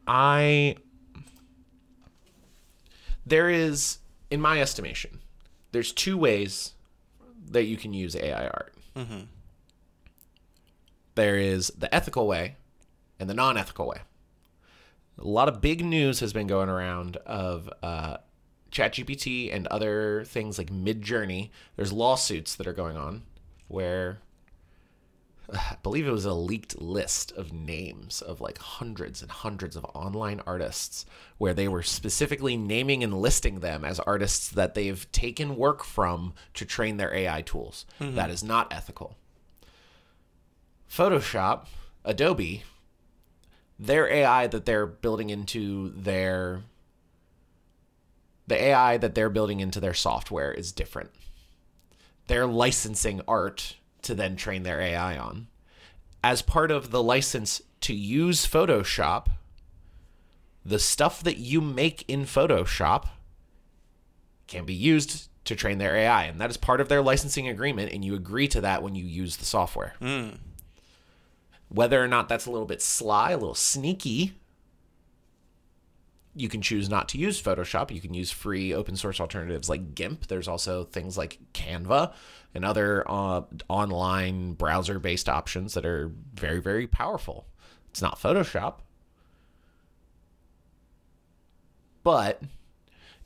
I... There is, in my estimation, there's two ways that you can use A I art. Mm-hmm. There is the ethical way and the non-ethical way. A lot of big news has been going around of uh, ChatGPT and other things like Midjourney. There's lawsuits that are going on where uh, I believe it was a leaked list of names of like hundreds and hundreds of online artists where they were specifically naming and listing them as artists that they've taken work from to train their A I tools. Mm-hmm. That is not ethical. Photoshop, Adobe... Their A I that they're building into their the A I that they're building into their software is different. They're licensing art to then train their A I on. As part of the license to use Photoshop, the stuff that you make in Photoshop can be used to train their A I, and that is part of their licensing agreement, and you agree to that when you use the software. Mm. Whether or not that's a little bit sly, a little sneaky, you can choose not to use Photoshop. You can use free open source alternatives like GIMP. There's also things like Canva and other uh, online browser-based options that are very, very powerful. It's not Photoshop. But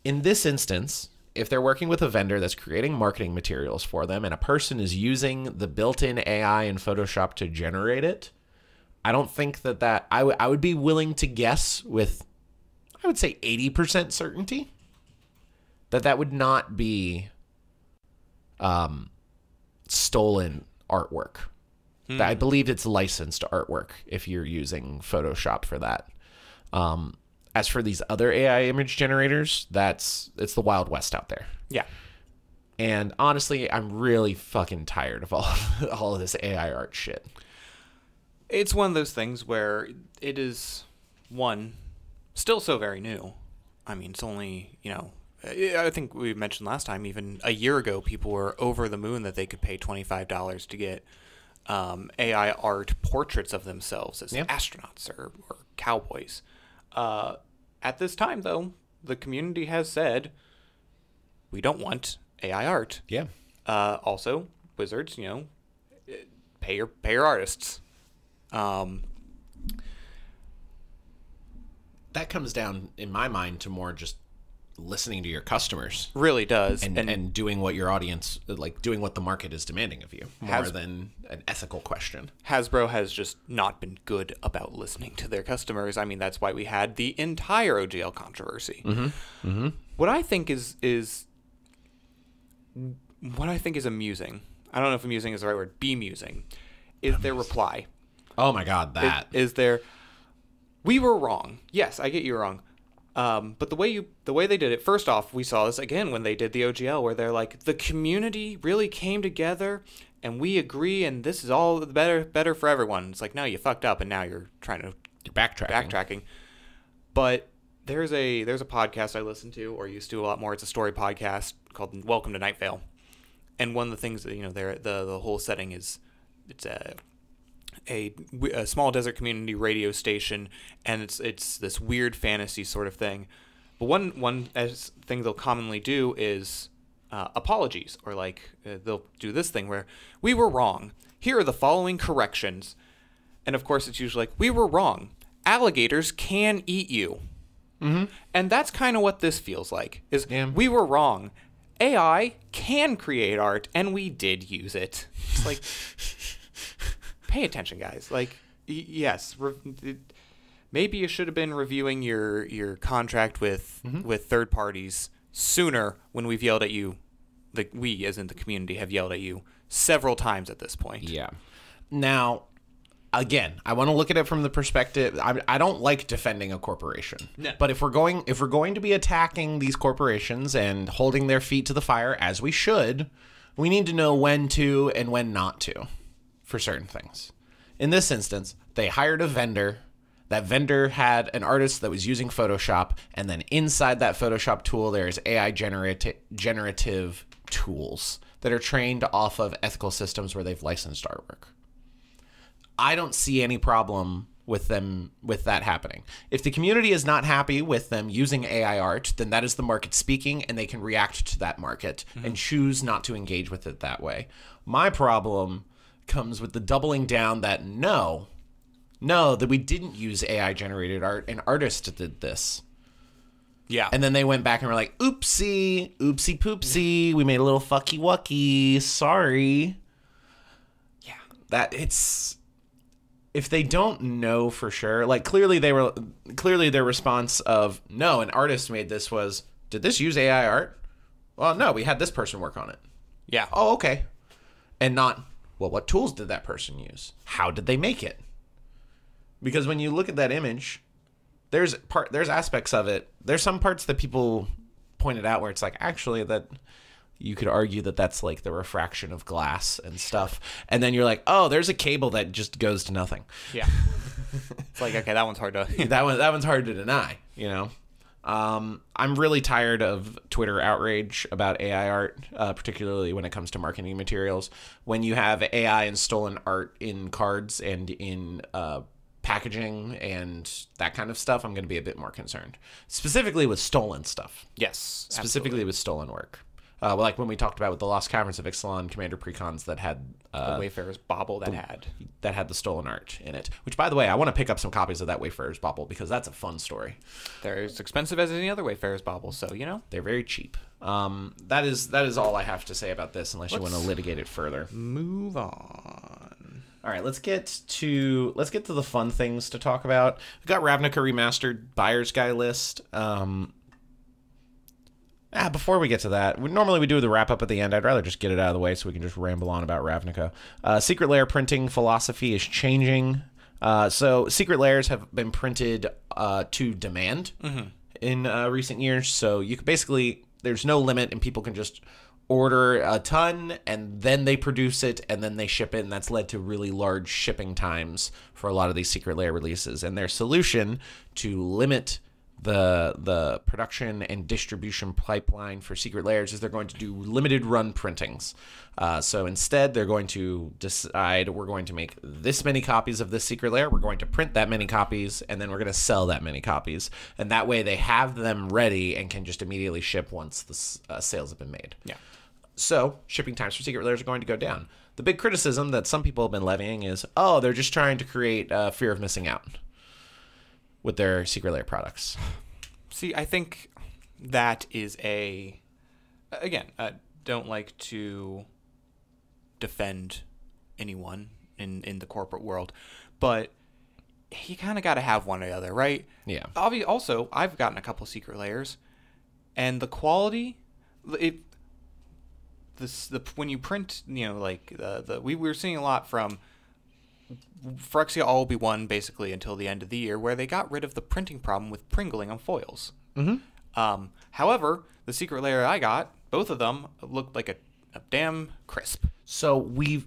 in this instance, if they're working with a vendor that's creating marketing materials for them and a person is using the built-in A I in Photoshop to generate it, I don't think that that I, w I would be willing to guess with, I would say eighty percent certainty that that would not be um, stolen artwork. Hmm. I believe it's licensed artwork if you're using Photoshop for that. Um, as for these other A I image generators, that's it's the Wild West out there. Yeah. And honestly, I'm really fucking tired of all, all of this A I art shit. It's one of those things where it is, one, still so very new. I mean, it's only, you know, I think we mentioned last time, even a year ago, people were over the moon that they could pay twenty-five dollars to get um, A I art portraits of themselves as yeah. astronauts or, or cowboys. Uh, at this time, though, the community has said, we don't want A I art. Yeah. Uh, also, Wizards, you know, pay your, pay your artists. Um, that comes down, in my mind, to more just listening to your customers. Really does. And, and, and doing what your audience, like doing what the market is demanding of you, more Has- than an ethical question. Hasbro has just not been good about listening to their customers. I mean, that's why we had the entire O G L controversy. Mm-hmm. Mm-hmm. What I think is, is, what I think is amusing, I don't know if amusing is the right word, bemusing, is amusing. Their reply. Oh my God, that. Is, is their, we were wrong. Yes, I get you wrong. Um, but the way you, the way they did it, first off, we saw this again when they did the O G L, where they're like, the community really came together, and we agree, and this is all better, better for everyone. It's like, no, you fucked up, and now you're trying to you're backtracking. backtracking. But there's a there's a podcast I listen to, or used to a lot more. It's a story podcast called Welcome to Night Vale, and one of the things that you know, there the the whole setting is it's a A, a small desert community radio station, and it's it's this weird fantasy sort of thing. But one one as thing they'll commonly do is uh, apologies, or like uh, they'll do this thing where we were wrong. Here are the following corrections, and of course it's usually like we were wrong. Alligators can eat you, mm-hmm. and that's kind of what this feels like. Is Damn. We were wrong. A I can create art, and we did use it. It's like. Pay attention, guys. Like, y yes, re maybe you should have been reviewing your your contract with mm-hmm. with third parties sooner. When we've yelled at you, like we as in the community have yelled at you several times at this point. Yeah. Now, again, I want to look at it from the perspective. I I don't like defending a corporation, no. but if we're going if we're going to be attacking these corporations and holding their feet to the fire as we should, we need to know when to and when not to. For certain things. In this instance, they hired a vendor That vendor had an artist that was using Photoshop, and then inside that Photoshop tool, there's A I generati generative tools that are trained off of ethical systems where they've licensed artwork. I don't see any problem with them with that happening. If the community is not happy with them using A I art, then that is the market speaking, and they can react to that market mm-hmm. and choose not to engage with it that way. My problem comes with the doubling down that no, no, that we didn't use A I generated art. An artist did this. Yeah. And then they went back and were like, oopsie, oopsie poopsie. We made a little fucky wucky. Sorry. Yeah. That it's, if they don't know for sure, like clearly they were, clearly their response of no, an artist made this was, did this use A I art? Well, no, we had this person work on it. Yeah. Oh, okay. And not, well, what tools did that person use? How did they make it? Because when you look at that image, there's part, there's aspects of it. There's some parts that people pointed out where it's like, actually, that you could argue that that's like the refraction of glass and stuff. And then you're like, oh, there's a cable that just goes to nothing. Yeah. It's like, okay, that one's hard to that one that one's hard to deny, you know. Um, I'm really tired of Twitter outrage about A I art, uh, particularly when it comes to marketing materials. When you have A I and stolen art in cards and in uh, packaging and that kind of stuff, I'm going to be a bit more concerned. Specifically with stolen stuff. Yes. Specifically absolutely. With stolen work. Uh, well, like when we talked about with the Lost Caverns of Ixalan, Commander Precons that had uh, the Wayfarer's Bauble that the, had that had the stolen art in it. Which, by the way, I want to pick up some copies of that Wayfarer's Bauble because that's a fun story. They're as expensive as any other Wayfarer's Bauble, so you know they're very cheap. Um, that is that is all I have to say about this, unless let's you want to litigate it further. Move on. All right, let's get to let's get to the fun things to talk about. We've got Ravnica Remastered Buyer's Guy list. Um, Ah, before we get to that, we, normally we do the wrap-up at the end. I'd rather just get it out of the way so we can just ramble on about Ravnica. Uh, Secret Lair printing philosophy is changing. Uh, so Secret Lairs have been printed uh, to demand mm-hmm. in uh, recent years. So you can basically, there's no limit, and people can just order a ton, and then they produce it, and then they ship it, and that's led to really large shipping times for a lot of these Secret Lair releases. And their solution to limit the the production and distribution pipeline for Secret Lairs is they're going to do limited run printings. Uh, so instead, they're going to decide we're going to make this many copies of this Secret Lair, we're going to print that many copies, and then we're going to sell that many copies. And that way they have them ready and can just immediately ship once the uh, sales have been made. Yeah. So shipping times for Secret Lairs are going to go down. The big criticism that some people have been levying is, oh, they're just trying to create uh, fear of missing out with their Secret Lair products. See, I think that is a, again, I don't like to defend anyone in, in the corporate world, but you kind of got to have one or the other, right? Yeah. Obviously, also, I've gotten a couple Secret Lairs, and the quality, it, this, the when you print, you know, like the, the we, we were seeing a lot from Phyrexia all will be one basically until the end of the year, where they got rid of the printing problem with pringling on foils. Mm-hmm. Um, however, the Secret Lair I got, both of them looked like a, a damn crisp. So we've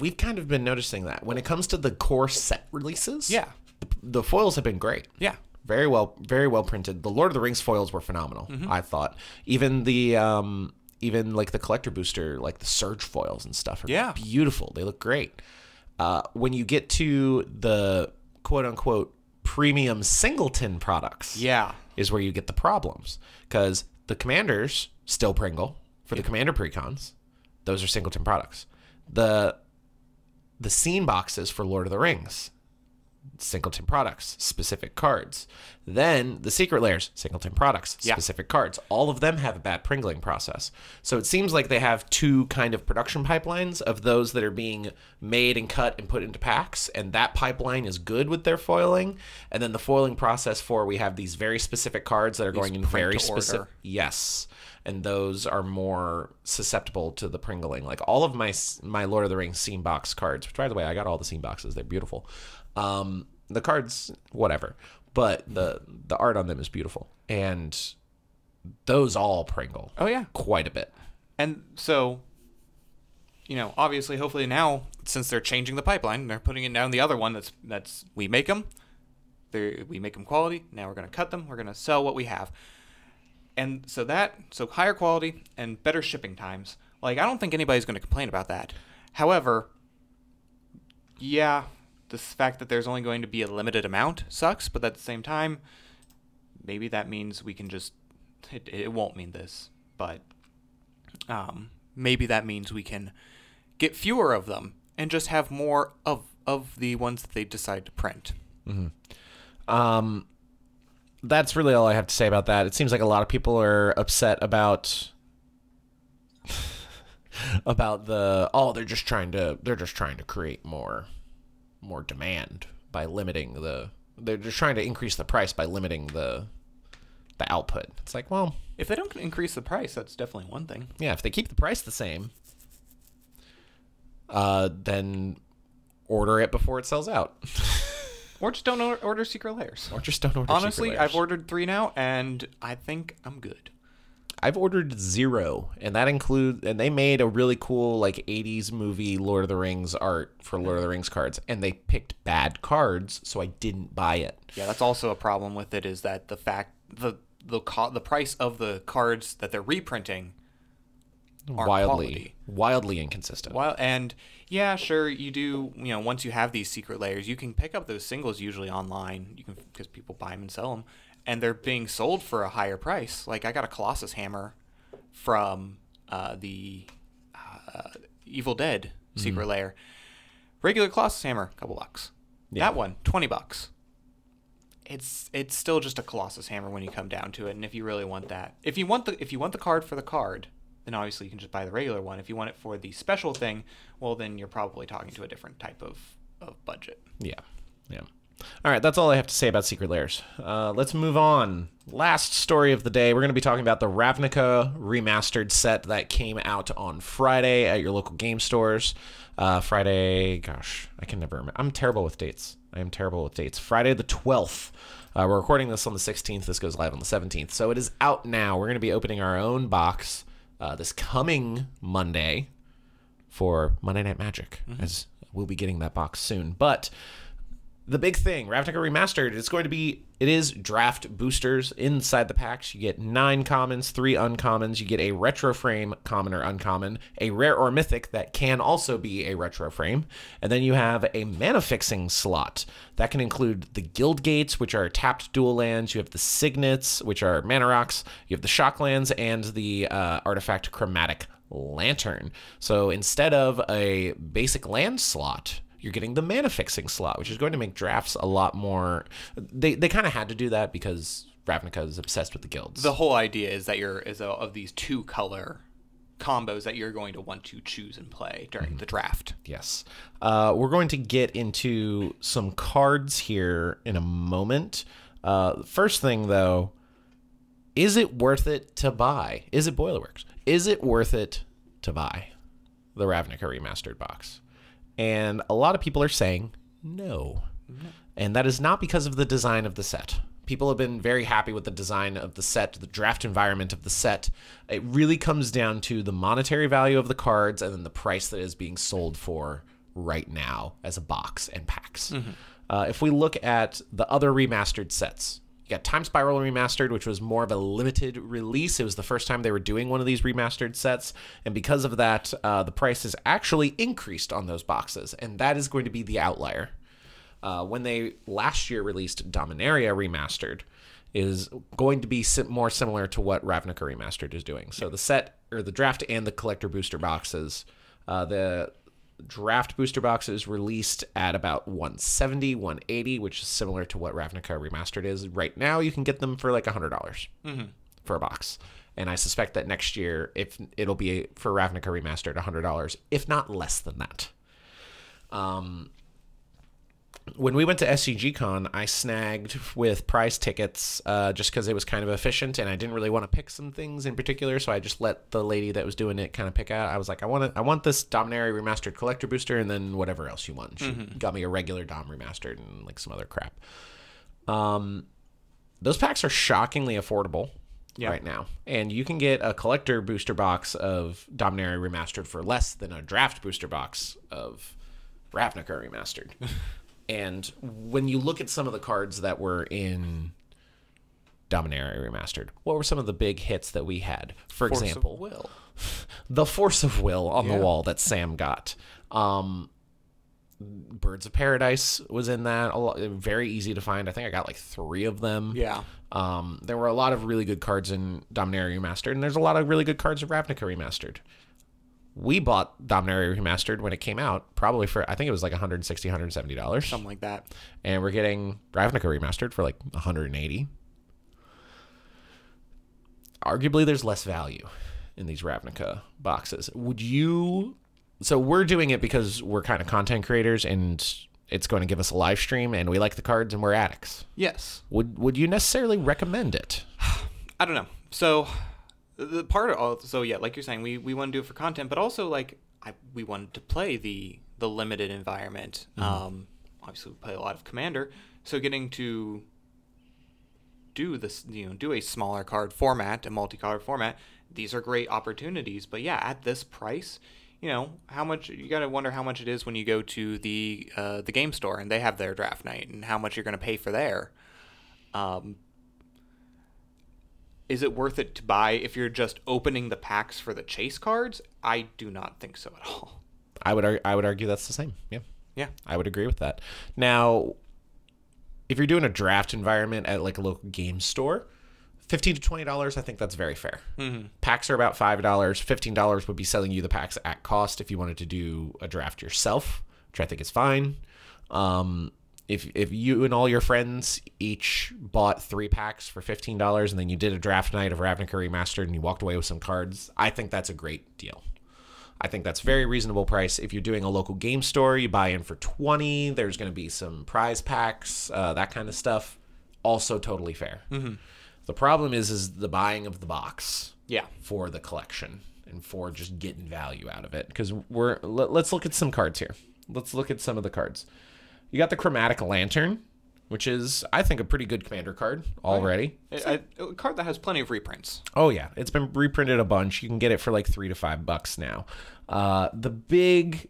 we've kind of been noticing that when it comes to the core set releases, yeah, the, the foils have been great. Yeah, very well, very well printed. The Lord of the Rings foils were phenomenal. Mm-hmm. I thought even the um, even like the collector booster, like the Surge foils and stuff, are yeah, beautiful. They look great. Uh, when you get to the quote-unquote premium singleton products, yeah, is where you get the problems, because the commanders still pringle for yeah, the commander precons; those are singleton products. The the scene boxes for Lord of the Rings, singleton products, specific cards. Then the Secret Lairs, singleton products, yeah, specific cards. All of them have a bad pringling process. So it seems like they have two kind of production pipelines of those that are being made and cut and put into packs, and that pipeline is good with their foiling. And then the foiling process for, we have these very specific cards that are these going in very specific, yes, and those are more susceptible to the pringling. Like all of my my Lord of the Rings scene box cards, which by the way, I got all the scene boxes, they're beautiful. Um, the cards, whatever, but the the art on them is beautiful, and those all pringle. Oh yeah, quite a bit. And so, you know, obviously, hopefully now, since they're changing the pipeline, they're putting it down the other one. That's that's we make them, They're, we make them quality. Now we're going to cut them. We're going to sell what we have. And so that, so higher quality and better shipping times. Like, I don't think anybody's going to complain about that. However, yeah, this fact that there's only going to be a limited amount sucks, but at the same time, maybe that means we can just, it, it won't mean this, but um, maybe that means we can get fewer of them and just have more of, of the ones that they decide to print. Mm-hmm. Um, that's really all I have to say about that. It seems like a lot of people are upset about about the oh they're just trying to they're just trying to create more more demand by limiting the they're just trying to increase the price by limiting the the output. It's like, well, if they don't increase the price, that's definitely one thing. Yeah, if they keep the price the same, uh, then order it before it sells out. Or just don't order secret layers. Or just don't order Honestly, secret layers. Honestly, I've ordered three now, and I think I'm good. I've ordered zero, and that includes... And they made a really cool, like, eighties movie Lord of the Rings art for Lord of the Rings cards, and they picked bad cards, so I didn't buy it. Yeah, that's also a problem with it, is that the fact... The the, co the price of the cards that they're reprinting are wildly quality. wildly inconsistent. Wild, and yeah, sure, you do, you know, once you have these secret layers, you can pick up those singles usually online, you can, because people buy them and sell them, and they're being sold for a higher price. Like, I got a Colossus hammer from uh the uh, Evil Dead secret mm-hmm. layer. Regular Colossus hammer, couple bucks. Yeah. That one, twenty bucks. It's it's still just a Colossus hammer when you come down to it, and if you really want that. If you want the if you want the card for the card, then obviously you can just buy the regular one. If you want it for the special thing, well, then you're probably talking to a different type of, of budget. Yeah. Yeah. All right. That's all I have to say about secret layers. Uh, let's move on. Last story of the day. We're going to be talking about the Ravnica Remastered set that came out on Friday at your local game stores. Uh, Friday, gosh, I can never remember. I'm terrible with dates. I am terrible with dates. Friday the twelfth. Uh, we're recording this on the sixteenth. This goes live on the seventeenth. So it is out now. We're going to be opening our own box Uh, this coming Monday for Monday Night Magic, mm-hmm. as we'll be getting that box soon. But the big thing, Ravnica Remastered, it's going to be, it is draft boosters inside the packs. You get nine commons, three uncommons. You get a retro frame common or uncommon, a rare or mythic that can also be a retro frame. And then you have a mana fixing slot that can include the guild gates, which are tapped dual lands. You have the signets, which are mana rocks. You have the shock lands and the uh, artifact Chromatic Lantern. So instead of a basic land slot, you're getting the mana fixing slot, which is going to make drafts a lot more. They they kind of had to do that because Ravnica is obsessed with the guilds. The whole idea is that you're is a, of these two color combos that you're going to want to choose and play during mm-hmm. the draft. Yes, uh, we're going to get into some cards here in a moment. Uh, first thing though, is it worth it to buy? Is it Boilerworks? Is it worth it to buy the Ravnica Remastered box? And a lot of people are saying no. Mm-hmm. And that is not because of the design of the set. People have been very happy with the design of the set, the draft environment of the set. It really comes down to the monetary value of the cards and then the price that is being sold for right now as a box and packs. Mm-hmm. Uh, if we look at the other remastered sets, you got Time Spiral Remastered, which was more of a limited release. It was the first time they were doing one of these remastered sets. And because of that, uh, the price is actually increased on those boxes. And that is going to be the outlier. Uh, when they last year released Dominaria Remastered, it is going to be sim more similar to what Ravnica Remastered is doing. So the set, or the draft and the collector booster boxes, uh, the draft booster boxes released at about one seventy, one eighty, which is similar to what Ravnica Remastered is right now. You can get them for like a hundred dollars mm-hmm. for a box, and I suspect that next year, if it'll be for Ravnica Remastered, a hundred dollars, if not less than that. Um, when we went to S C G Con, I snagged with prize tickets uh, just because it was kind of efficient, and I didn't really want to pick some things in particular, so I just let the lady that was doing it kind of pick out. I was like, I want to, I want this Dominaria Remastered Collector Booster, and then whatever else you want. She mm-hmm. got me a regular Dom Remastered and like some other crap. Um, those packs are shockingly affordable yep. right now, and you can get a collector booster box of Dominaria Remastered for less than a draft booster box of Ravnica Remastered. And when you look at some of the cards that were in Dominaria Remastered, what were some of the big hits that we had? For Force example, of Will. The Force of Will on yeah. the wall that Sam got. Um, Birds of Paradise was in that. A lot, very easy to find. I think I got like three of them. Yeah. Um, there were a lot of really good cards in Dominaria Remastered, and there's a lot of really good cards in Ravnica Remastered. We bought Dominaria Remastered when it came out, probably for, I think it was like one hundred sixty dollars, one hundred seventy dollars. Something like that. And we're getting Ravnica Remastered for like one hundred eighty dollars. Arguably, there's less value in these Ravnica boxes. Would you... So we're doing it because we're kind of content creators, and it's going to give us a live stream, and we like the cards, and we're addicts. Yes. Would, would you necessarily recommend it? I don't know. So... The part of all, so yeah, like you're saying, we we want to do it for content, but also like I, we wanted to play the the limited environment. Mm-hmm. Um, obviously, we play a lot of Commander, so getting to do this, you know, do a smaller card format, a multicolored format. These are great opportunities, but yeah, at this price, you know, how much you gotta wonder how much it is when you go to the uh, the game store and they have their draft night and how much you're gonna pay for there. Um. Is it worth it to buy if you're just opening the packs for the chase cards? I do not think so at all. I would argue, I would argue that's the same. Yeah. Yeah. I would agree with that. Now, if you're doing a draft environment at like a local game store, fifteen to twenty dollars, I think that's very fair. Mm-hmm. Packs are about five dollars. fifteen dollars would be selling you the packs at cost if you wanted to do a draft yourself, which I think is fine. Um... If, if you and all your friends each bought three packs for fifteen dollars and then you did a draft night of Ravnica Remastered and you walked away with some cards, I think that's a great deal. I think that's a very reasonable price. If you're doing a local game store, you buy in for twenty dollars. There's going to be some prize packs, uh, that kind of stuff. Also totally fair. Mm-hmm. The problem is is the buying of the box yeah. for the collection and for just getting value out of it. Because we're let, let's look at some cards here. Let's look at some of the cards. You got the Chromatic Lantern, which is, I think, a pretty good Commander card already. Right. It, it, a card that has plenty of reprints. Oh, yeah. It's been reprinted a bunch. You can get it for like three to five bucks now. Uh, the big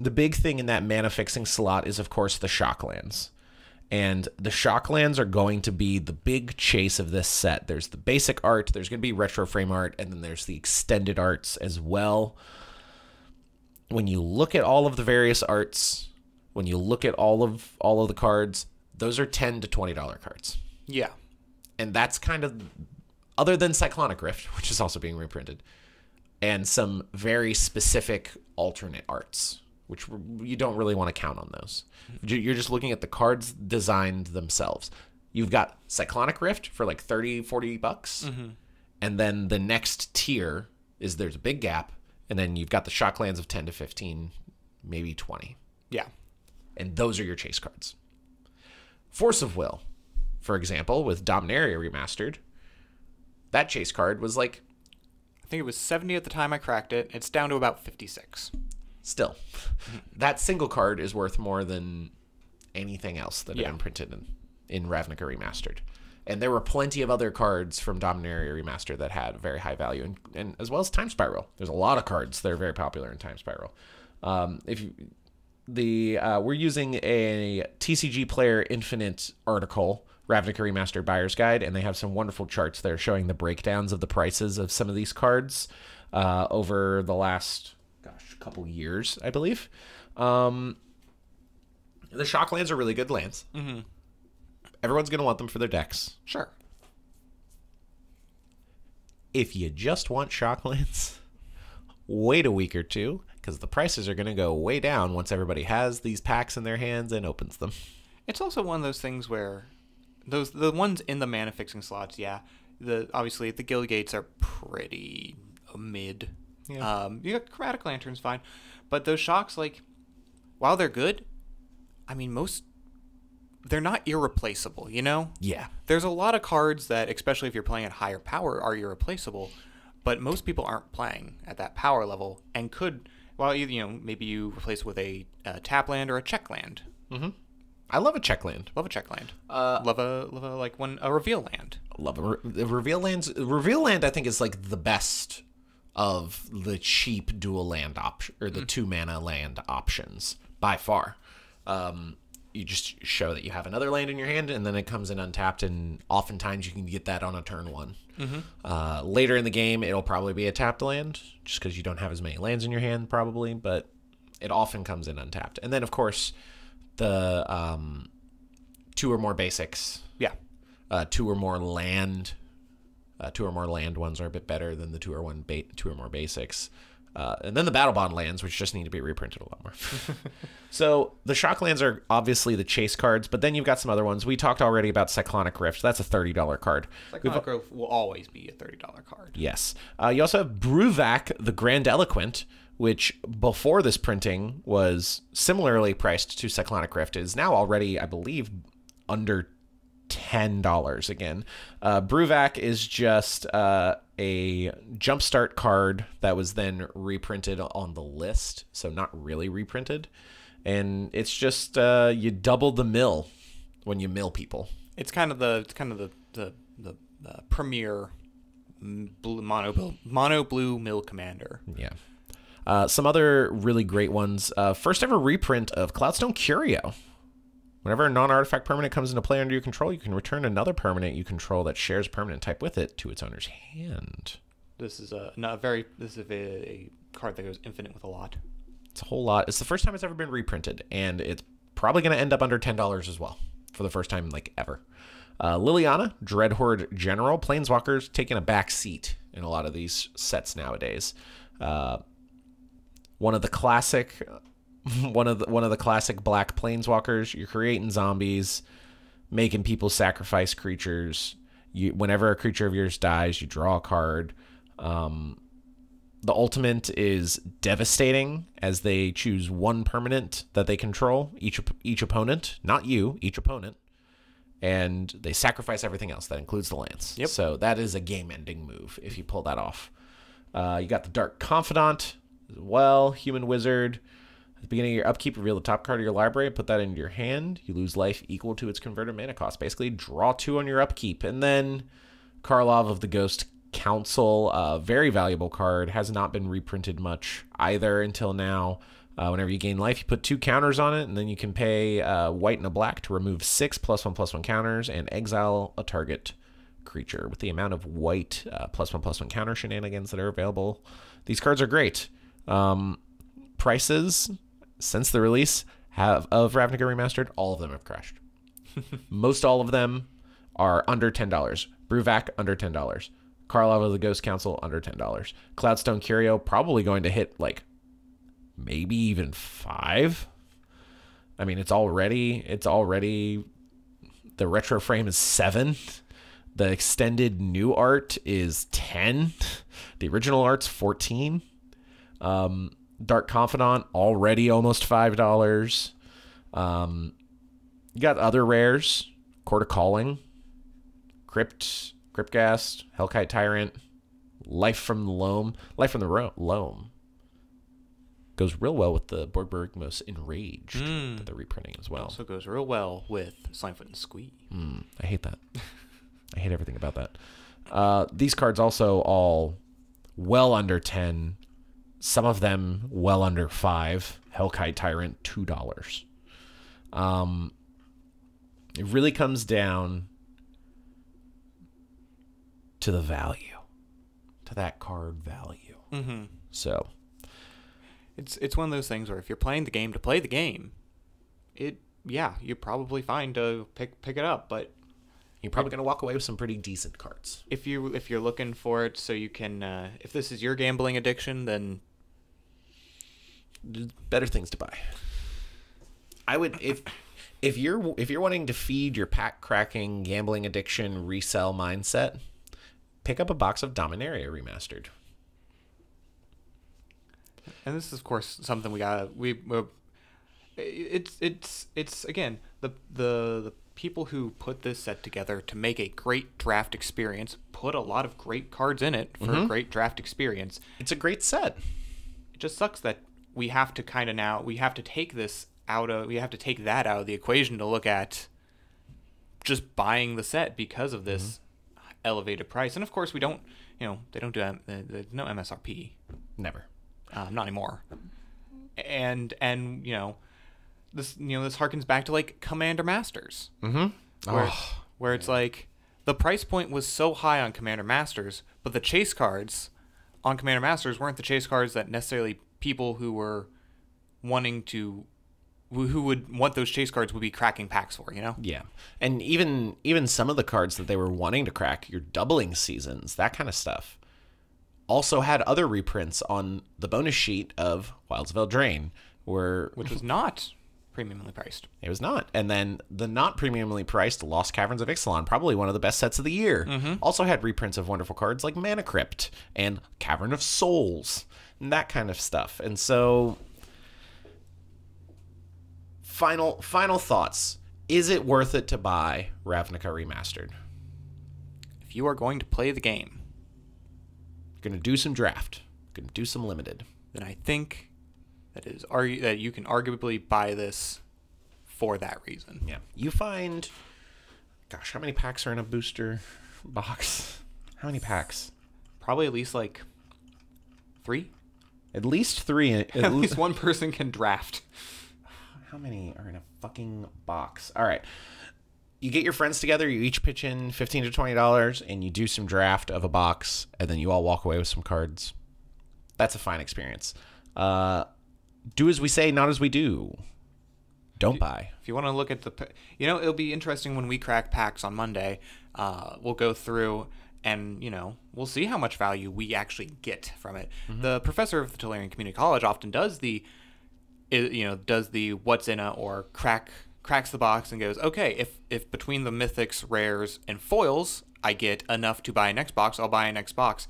the big thing in that mana-fixing slot is, of course, the Shocklands. And the Shocklands are going to be the big chase of this set. There's the basic art, there's going to be retro frame art, and then there's the extended arts as well. When you look at all of the various arts... When you look at all of all of the cards, those are ten to twenty dollar cards. Yeah. And that's kind of, other than Cyclonic Rift, which is also being reprinted, and some very specific alternate arts, which you don't really want to count on those. You're just looking at the cards designed themselves. You've got Cyclonic Rift for like thirty, forty bucks. Mm-hmm. And then the next tier is there's a big gap. And then you've got the Shocklands of ten to fifteen, maybe twenty. Yeah. And those are your chase cards. Force of Will, for example, with Dominaria Remastered, that chase card was like... I think it was seventy at the time I cracked it. It's down to about fifty-six. Still. That single card is worth more than anything else that yeah. had been printed in, in Ravnica Remastered. And there were plenty of other cards from Dominaria Remastered that had very high value, and, and as well as Time Spiral. There's a lot of cards that are very popular in Time Spiral. Um, if you... The uh, we're using a T C G Player Infinite article, Ravnica Remastered Buyer's Guide, and they have some wonderful charts there showing the breakdowns of the prices of some of these cards uh, over the last, gosh, couple years, I believe. Um, the Shocklands are really good lands. Mm-hmm. Everyone's going to want them for their decks. Sure. If you just want Shocklands, wait a week or two. Because the prices are going to go way down once everybody has these packs in their hands and opens them. It's also one of those things where those the ones in the mana fixing slots, yeah. The obviously the Guild Gates are pretty mid. Yeah. Um, you got Chromatic Lanterns, fine, but those shocks, like, while they're good, I mean most they're not irreplaceable. You know. Yeah. There's a lot of cards that, especially if you're playing at higher power, are irreplaceable, but most people aren't playing at that power level and could. Well, you, you know, maybe you replace it with a, a tap land or a check land. Mm-hmm. I love a check land. Love a check land. Uh, love a love a like one a reveal land. Love a re reveal lands. Reveal land, I think, is like the best of the cheap dual land option or the mm-hmm. two mana land options by far. Um, you just show that you have another land in your hand, and then it comes in untapped, and oftentimes you can get that on a turn one. Mm-hmm. Uh, later in the game, it'll probably be a tapped land, just because you don't have as many lands in your hand, probably, but it often comes in untapped. And then, of course, the um, two or more basics. Yeah. Uh, two or more land. Uh, two or more land ones are a bit better than the two or, one ba two or more basics. Uh, and then the Battle Bond lands, which just need to be reprinted a lot more. So the shock lands are obviously the chase cards, but then you've got some other ones. We talked already about Cyclonic Rift. That's a thirty dollar card. Cyclonic Rift will always be a thirty dollar card. Yes. Uh, you also have Bruvac, the Grand Eloquent, which before this printing was similarly priced to Cyclonic Rift. It is now already, I believe, under ten dollars again. Uh, Bruvac is just... Uh, a jumpstart card that was then reprinted on the list, so not really reprinted, and it's just uh, you double the mill when you mill people. It's kind of the it's kind of the the, the uh, premier blue, mono blue, mono blue mill commander. Yeah. Uh, some other really great ones. Uh, first ever reprint of Cloudstone Curio. Whenever a non-artifact permanent comes into play under your control, you can return another permanent you control that shares permanent type with it to its owner's hand. This is a not a very this is a, a card that goes infinite with a lot. It's a whole lot. It's the first time it's ever been reprinted, and it's probably going to end up under ten dollars as well for the first time like ever. Uh, Liliana, Dreadhorde General, Planeswalkers taking a back seat in a lot of these sets nowadays. Uh, one of the classic. One of the one of the classic black planeswalkers. You're creating zombies, making people sacrifice creatures. You, whenever a creature of yours dies, you draw a card. Um, the ultimate is devastating, as they choose one permanent that they control. Each each opponent, not you, each opponent, and they sacrifice everything else. That includes the lands. Yep. So that is a game-ending move if you pull that off. Uh, you got the Dark Confidant as well. Human Wizard. At the beginning of your upkeep, reveal the top card of your library, put that into your hand. You lose life equal to its converted mana cost. Basically, draw two on your upkeep. And then Karlov of the Ghost Council, a very valuable card, has not been reprinted much either until now. Uh, whenever you gain life, you put two counters on it, and then you can pay uh, white and a black to remove six plus one plus one counters and exile a target creature. With the amount of white uh, plus one plus one counter shenanigans that are available, these cards are great. Um, prices... Since the release have of Ravnica Remastered, all of them have crashed. Most all of them are under ten dollars. Bruvac, under ten dollars. Karlov of the Ghost Council, under ten dollars. Cloudstone Curio, probably going to hit, like, maybe even five. I mean, it's already, it's already, the retro frame is seven. The extended new art is ten. The original art's fourteen. Um... Dark Confidant, already almost five dollars. Um, you got other rares. Court of Calling. Crypt, Cryptghast, Hellkite Tyrant. Life from the Loam. Life from the Ro Loam. Goes real well with the Borgbergmos Enraged mm. that they're reprinting as well. Also goes real well with Slimefoot and Squee. Mm, I hate that. I hate everything about that. Uh, these cards also all well under ten. Some of them well under five. Hellkite Tyrant, two dollars. Um, it really comes down to the value, to that card value. Mm-hmm. So it's it's one of those things where if you're playing the game to play the game, it yeah you're probably fine to pick pick it up, but you're probably going to walk away with some pretty decent cards. If you if you're looking for it, so you can uh, if this is your gambling addiction, then. Better things to buy. I would if if you're if you're wanting to feed your pack cracking gambling addiction resell mindset, pick up a box of Dominaria Remastered. And this is of course something we got we we're, it's it's it's again the the the people who put this set together to make a great draft experience put a lot of great cards in it for mm-hmm. a great draft experience. It's a great set. It just sucks that we have to kind of now we have to take this out of we have to take that out of the equation to look at just buying the set because of this mm-hmm. elevated price. And of course we don't, you know, they don't do there's no M S R P, never, uh, not anymore. And and you know this you know this harkens back to like Commander Masters, mm-hmm. oh, where, where it's yeah. like the price point was so high on Commander Masters, but the chase cards on Commander Masters weren't the chase cards that necessarily people who were wanting to who would want those chase cards would be cracking packs for, you know? Yeah. And even even some of the cards that they were wanting to crack, your doubling seasons, that kind of stuff, also had other reprints on the bonus sheet of Wilds of Eldraine, where which was not premiumly priced. It was not. And then the not premiumly priced Lost Caverns of Ixalan, probably one of the best sets of the year, mm-hmm. also had reprints of wonderful cards like Mana Crypt and Cavern of Souls and that kind of stuff. And so Final final thoughts. Is it worth it to buy Ravnica Remastered? If you are going to play the game, you're going to do some draft, you're going to do some limited, then I think that is argue that you can arguably buy this for that reason. Yeah. You find, gosh, how many packs are in a booster box? How many packs? Probably at least like three. At least three. At, at least one person can draft. How many are in a fucking box? All right. You get your friends together. You each pitch in fifteen to twenty dollars, and you do some draft of a box, and then you all walk away with some cards. That's a fine experience. Uh, do as we say, not as we do. Don't if, buy. If you want to look at the... You know, it'll be interesting when we crack packs on Monday. Uh, we'll go through, and, you know, we'll see how much value we actually get from it. Mm-hmm. The professor of the Tolarian Community College often does the... It, you know, does the what's in a or crack cracks the box and goes, okay, if if between the mythics, rares, and foils, I get enough to buy a next box, I'll buy a next box.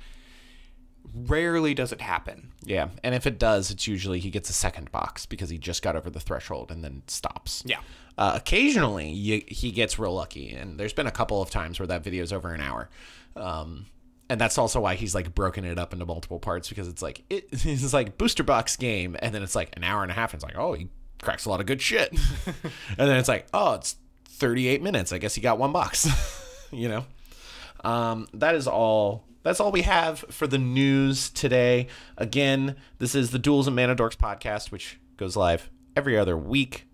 Rarely does it happen. Yeah, and if it does, it's usually he gets a second box because he just got over the threshold and then stops. Yeah. Uh, occasionally, you, he gets real lucky, and there's been a couple of times where that video's over an hour. Um And that's also why he's like broken it up into multiple parts, because it's like it, it's like booster box game, and then it's like an hour and a half, and it's like, oh, he cracks a lot of good shit. And then it's like, oh, it's thirty-eight minutes. I guess he got one box. You know, um, that is all. That's all we have for the news today. Again, this is the Duels and Mana Dorks podcast, which goes live every other week.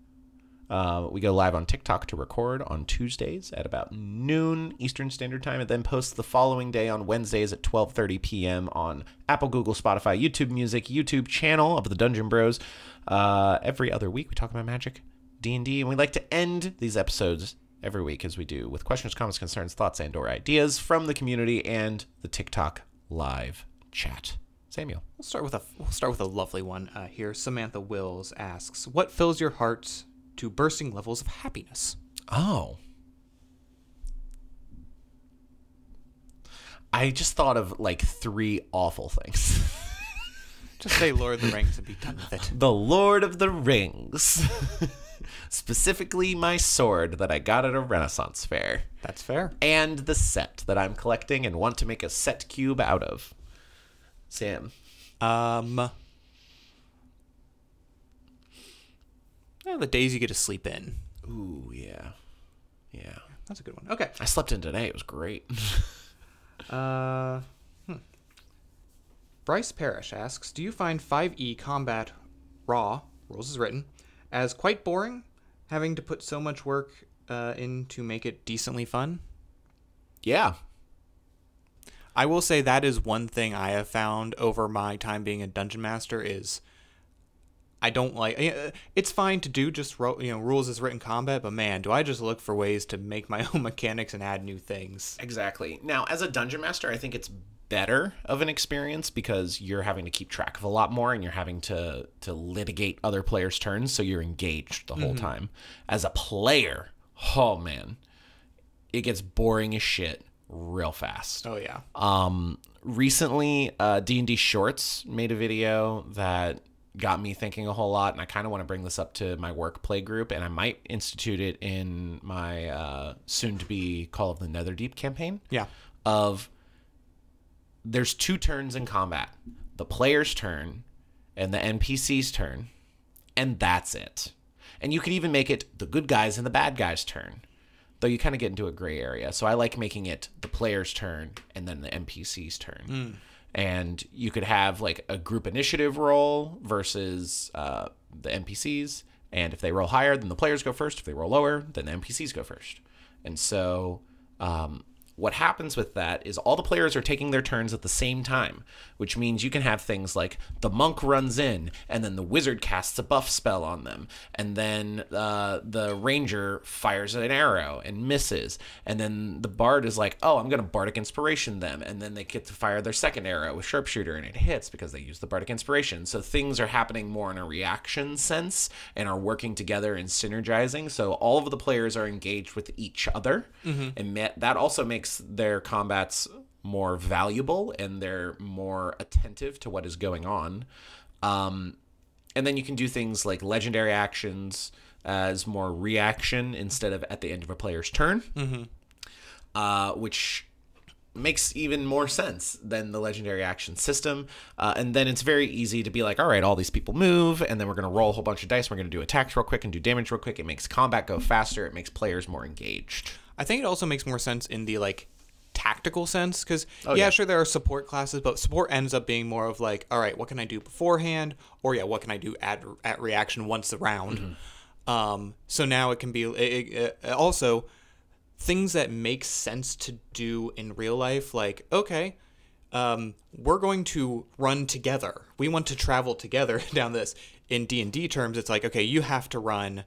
Uh, we go live on TikTok to record on Tuesdays at about noon Eastern Standard Time, and then post the following day on Wednesdays at twelve thirty p m on Apple, Google, Spotify, YouTube Music, YouTube channel of the Dungeon Bros. Uh, every other week, we talk about Magic, D and D, and we like to end these episodes every week, as we do, with questions, comments, concerns, thoughts, and or ideas from the community and the TikTok live chat. Samuel. We'll start with a, we'll start with a lovely one uh, here. Samantha Wills asks, what fills your heart to bursting levels of happiness? Oh. I just thought of like three awful things. Just say Lord of the Rings and be done with it. The Lord of the Rings. Specifically my sword that I got at a Renaissance fair. That's fair. And the set that I'm collecting and want to make a set cube out of. Sam. Um... The days you get to sleep in. Ooh, yeah. Yeah. That's a good one. Okay. I slept in today. It was great. uh, hmm. Bryce Parrish asks, do you find five E combat raw, rules is written, as quite boring, having to put so much work uh, in to make it decently fun? Yeah. I will say that is one thing I have found over my time being a dungeon master is... I don't like, it's fine to do just, you know, rules as written combat, but man, do I just look for ways to make my own mechanics and add new things. Exactly. Now, as a dungeon master, I think it's better of an experience because you're having to keep track of a lot more and you're having to, to litigate other players' turns, so you're engaged the whole mm-hmm. time. As a player, oh man, it gets boring as shit real fast. Oh yeah. Um, recently, uh, D and D Shorts made a video that got me thinking a whole lot, and I kind of want to bring this up to my work play group, and I might institute it in my uh, soon-to-be Call of the Netherdeep campaign. Yeah. Of there's two turns in combat, the player's turn and the N P C's turn, and that's it. And you could even make it the good guys and the bad guys' turn, though you kind of get into a gray area. So I like making it the player's turn and then the N P C's turn. Mm. And you could have like a group initiative roll versus uh, the N P Cs, And if they roll higher, then the players go first. If they roll lower, then the N P Cs go first. And so um, what happens with that is all the players are taking their turns at the same time, which means you can have things like the monk runs in, and then the wizard casts a buff spell on them, and then uh, the ranger fires an arrow and misses, and then the bard is like, oh, I'm going to bardic inspiration them, and then they get to fire their second arrow with sharpshooter, and it hits because they use the bardic inspiration. So things are happening more in a reaction sense and are working together and synergizing, so all of the players are engaged with each other, mm-hmm. and that also makes their combats more valuable and they're more attentive to what is going on. Um, and then you can do things like legendary actions as more reaction instead of at the end of a player's turn, mm-hmm. uh, which makes even more sense than the legendary action system. Uh, and then it's very easy to be like, all right, all these people move, and then we're going to roll a whole bunch of dice. We're going to do attacks real quick and do damage real quick. It makes combat go faster. It makes players more engaged. I think it also makes more sense in the, like, tactical sense, because, oh, yeah, yeah, sure, there are support classes, but support ends up being more of, like, all right, what can I do beforehand? Or, yeah, what can I do at, at reaction once the round? Mm-hmm. Um, so now it can be it, it, also things that make sense to do in real life, like, okay, um, we're going to run together. We want to travel together down this. In D and D terms, it's like, okay, you have to run,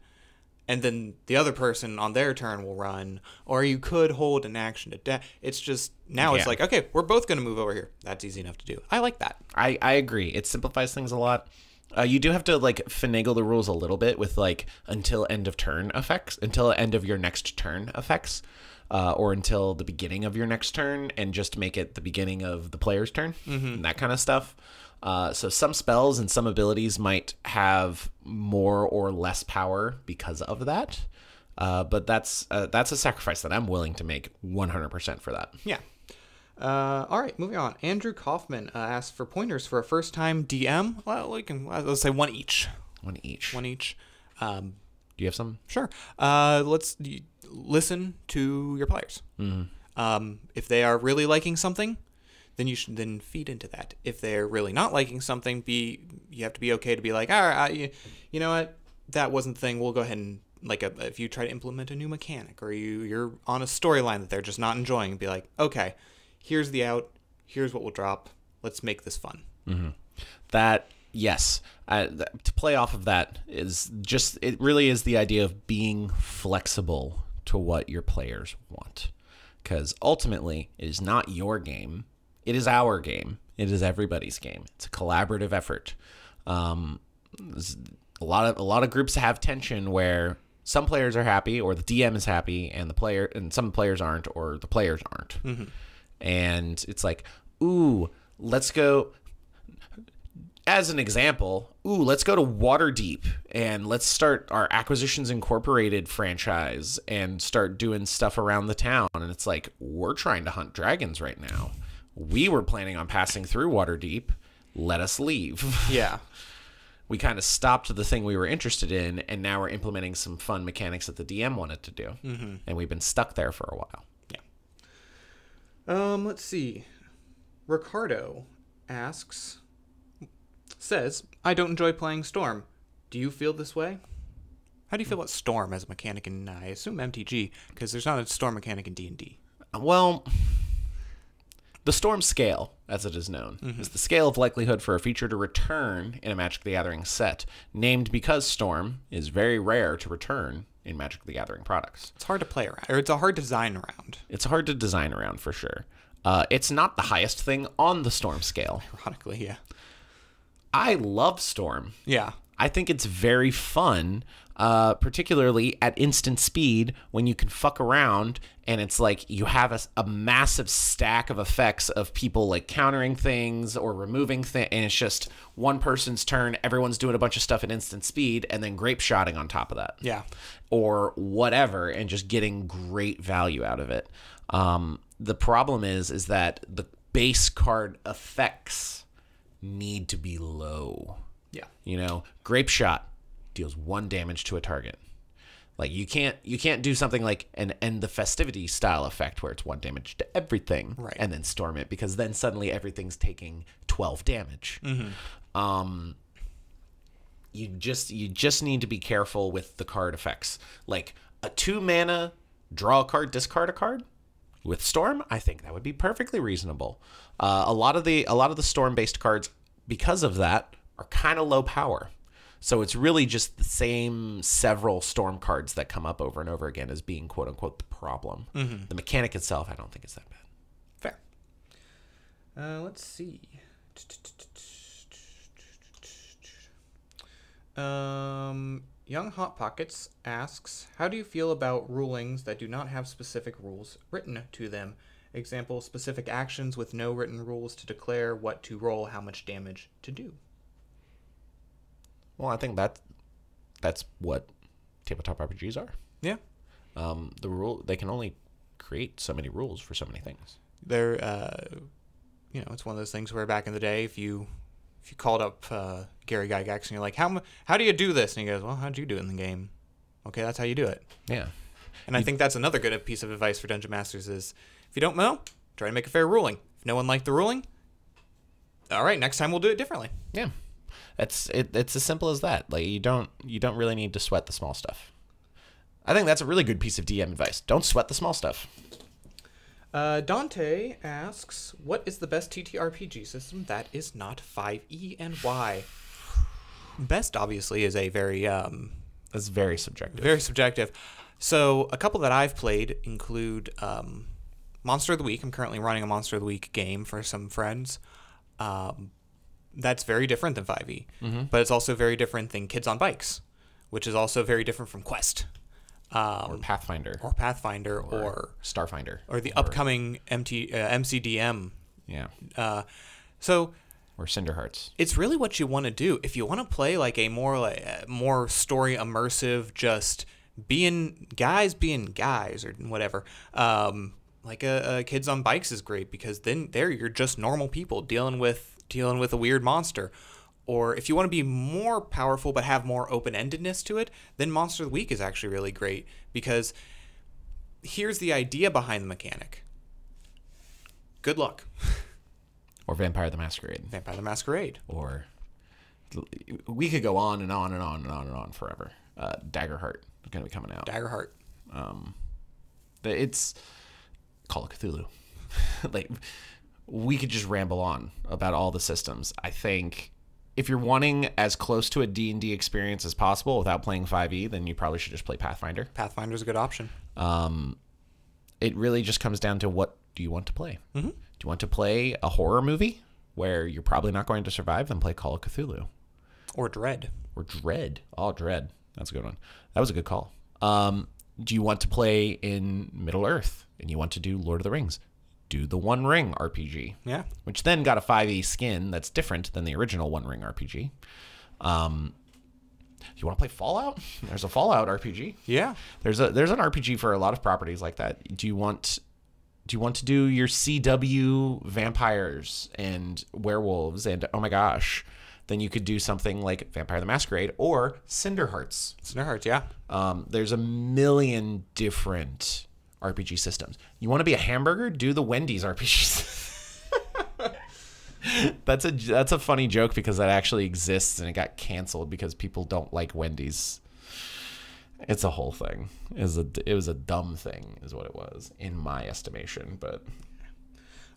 and then the other person on their turn will run, or you could hold an action to death. It's just now yeah. it's like, okay, we're both going to move over here. That's easy enough to do. I like that. I, I agree. It simplifies things a lot. Uh, you do have to, like, finagle the rules a little bit with, like, until end of turn effects, until end of your next turn effects, uh, or until the beginning of your next turn, and just make it the beginning of the player's turn, mm-hmm. and that kind of stuff. Uh, so some spells and some abilities might have more or less power because of that. Uh, but that's uh, that's a sacrifice that I'm willing to make one hundred percent for that. Yeah. Uh, all right, moving on. Andrew Kaufman uh, asked for pointers for a first-time D M. Well, we can, let's say one each. One each. One each. Um, Do you have some? Sure. Uh, let's listen to your players. Mm-hmm. Um, if they are really liking something, then you should then feed into that. If they're really not liking something, be you have to be okay to be like, all right, I, you know what, that wasn't the thing. We'll go ahead and, like, a, if you try to implement a new mechanic, or you, you're on a storyline that they're just not enjoying, be like, okay, here's the out, here's what we'll drop, let's make this fun. Mm-hmm. That, yes, I, th to play off of that is just, it really is the idea of being flexible to what your players want. Because ultimately, it is not your game. It is our game. It is everybody's game. It's a collaborative effort. Um, a lot of a lot of groups have tension where some players are happy, or the D M is happy, and the player and some players aren't, or the players aren't. Mm-hmm. And it's like, ooh, let's go. As an example, ooh, let's go to Waterdeep and let's start our Acquisitions Incorporated franchise and start doing stuff around the town. And it's like, we're trying to hunt dragons right now. We were planning on passing through Waterdeep. Let us leave. Yeah. We kind of stopped the thing we were interested in, and now we're implementing some fun mechanics that the D M wanted to do. Mm-hmm. And we've been stuck there for a while. Yeah. Um, let's see. Ricardo asks, says, I don't enjoy playing Storm. Do you feel this way? How do you feel about Storm as a mechanic in, I assume, M T G, because there's not a Storm mechanic in D and D? Well, the Storm Scale, as it is known, mm-hmm. is the scale of likelihood for a feature to return in a Magic the Gathering set, named because Storm is very rare to return in Magic the Gathering products. It's hard to play around, or it's a hard design around. It's hard to design around, for sure. Uh, it's not the highest thing on the Storm Scale. Ironically, yeah. I love Storm. Yeah. I think it's very fun, uh, particularly at instant speed when you can fuck around and it's like you have a, a massive stack of effects of people like countering things or removing things, and it's just one person's turn, everyone's doing a bunch of stuff at instant speed, and then grape shotting on top of that. Yeah. Or whatever, and just getting great value out of it. Um, the problem is, is that the base card effects need to be low. Yeah. You know, grape shot deals one damage to a target. Like you can't you can't do something like an end the festivity style effect where it's one damage to everything, right, and then storm it, because then suddenly everything's taking twelve damage. Mm-hmm. Um you just you just need to be careful with the card effects. Like a two mana draw a card, discard a card with Storm, I think that would be perfectly reasonable. Uh, a lot of the a lot of the Storm based cards, because of that, are kind of low power. So it's really just the same several Storm cards that come up over and over again as being quote unquote the problem. Mm-hmm. The mechanic itself, I don't think it's that bad. Fair. Uh, let's see. Um, Young Hot Pockets asks, how do you feel about rulings that do not have specific rules written to them? Example, specific actions with no written rules to declare what to roll, how much damage to do. Well, I think that that's what tabletop R P Gs are. Yeah. Um, the rule they can only create so many rules for so many things. They're, uh, you know, it's one of those things where back in the day, if you If you called up uh, Gary Gygax and you're like, how how do you do this? And he goes, well, how'd you do it in the game? Okay, that's how you do it. Yeah. And you, I think that's another good piece of advice for Dungeon Masters is, if you don't know, try to make a fair ruling. If no one liked the ruling, all right, next time we'll do it differently. Yeah. It's, it, it's as simple as that. Like, you don't, you don't really need to sweat the small stuff. I think that's a really good piece of D M advice. Don't sweat the small stuff. Uh, Dante asks, what is the best T T R P G system that is not five E and why? Best, obviously, is a very... Um, That's very subjective. Very subjective. So a couple that I've played include um, Monster of the Week. I'm currently running a Monster of the Week game for some friends. Um, that's very different than five E, mm-hmm. but it's also very different than Kids on Bikes, which is also very different from Quest. Um, or Pathfinder, or Pathfinder, or, or Starfinder, or the or, upcoming M T uh, M C D M. Yeah. Uh, so. Or Cinderhearts. It's really what you want to do if you want to play like a more like, more story immersive, just being guys being guys or whatever. Um, like a, a Kids on Bikes is great because then there you're just normal people dealing with dealing with a weird monster. Or if you want to be more powerful but have more open-endedness to it, then Monster of the Week is actually really great because here's the idea behind the mechanic. Good luck. Or Vampire the Masquerade. Vampire the Masquerade. Or we could go on and on and on and on and on forever. Uh, Daggerheart is going to be coming out. Daggerheart. Um, it's Call of Cthulhu. Like, we could just ramble on about all the systems. I think... If you're wanting as close to a D and D experience as possible without playing five E, then you probably should just play Pathfinder. Pathfinder is a good option. Um, it really just comes down to what do you want to play. Mm-hmm. Do you want to play a horror movie where you're probably not going to survive? Then play Call of Cthulhu. Or Dread. Or Dread. Oh, Dread. That's a good one. That was a good call. Um, do you want to play in Middle Earth and you want to do Lord of the Rings? Do the One Ring R P G, yeah, which then got a five E skin that's different than the original One Ring R P G. Um, you want to play Fallout? There's a Fallout R P G. Yeah, there's a there's an R P G for a lot of properties like that. Do you want do you want to do your C W vampires and werewolves and oh my gosh? Then you could do something like Vampire the Masquerade or Cinderhearts. Cinderhearts, yeah. Um, there's a million different R P G systems. You want to be a hamburger? Do the Wendy's R P Gs. that's a that's a funny joke because that actually exists and it got canceled because people don't like Wendy's. It's a whole thing. It was a, it was a dumb thing is what it was in my estimation. But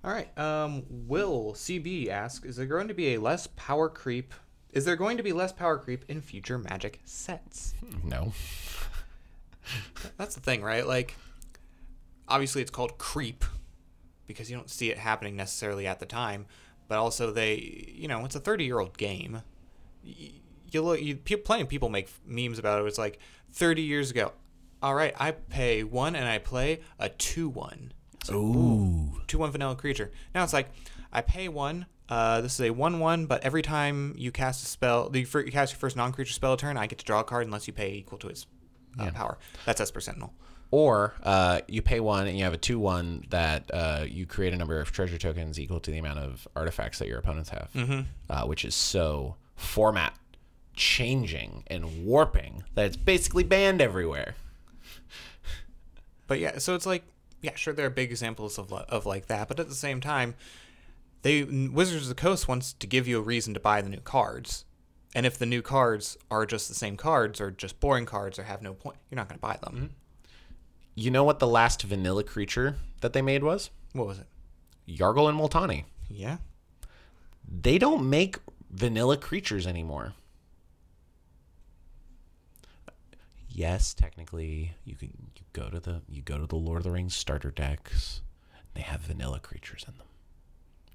all right. Um, Will C B asks, is there going to be a less power creep? Is there going to be less power creep in future Magic sets? No. That's the thing, right? Like. Obviously, it's called creep because you don't see it happening necessarily at the time. But also, they, you know, it's a thirty-year-old game. You, you look, you, plenty of people make memes about it. It's like thirty years ago. All right, I pay one and I play a two one. So, ooh, two one vanilla creature. Now it's like I pay one. Uh, this is a one one, but every time you cast a spell, you cast your first non-creature spell turn, I get to draw a card unless you pay equal to its uh, yeah. power. That's Esper Sentinel. Or uh, you pay one and you have a two one that uh, you create a number of treasure tokens equal to the amount of artifacts that your opponents have, mm-hmm. uh, which is so format changing and warping that it's basically banned everywhere. But yeah, so it's like, yeah, sure, there are big examples of, of like that, but at the same time, they Wizards of the Coast wants to give you a reason to buy the new cards. And if the new cards are just the same cards or just boring cards or have no point, you're not going to buy them. Mm-hmm. You know what the last vanilla creature that they made was? What was it? Yargle and Multani. Yeah. They don't make vanilla creatures anymore. Yes, technically, you can you go to the you go to the Lord of the Rings starter decks. They have vanilla creatures in them.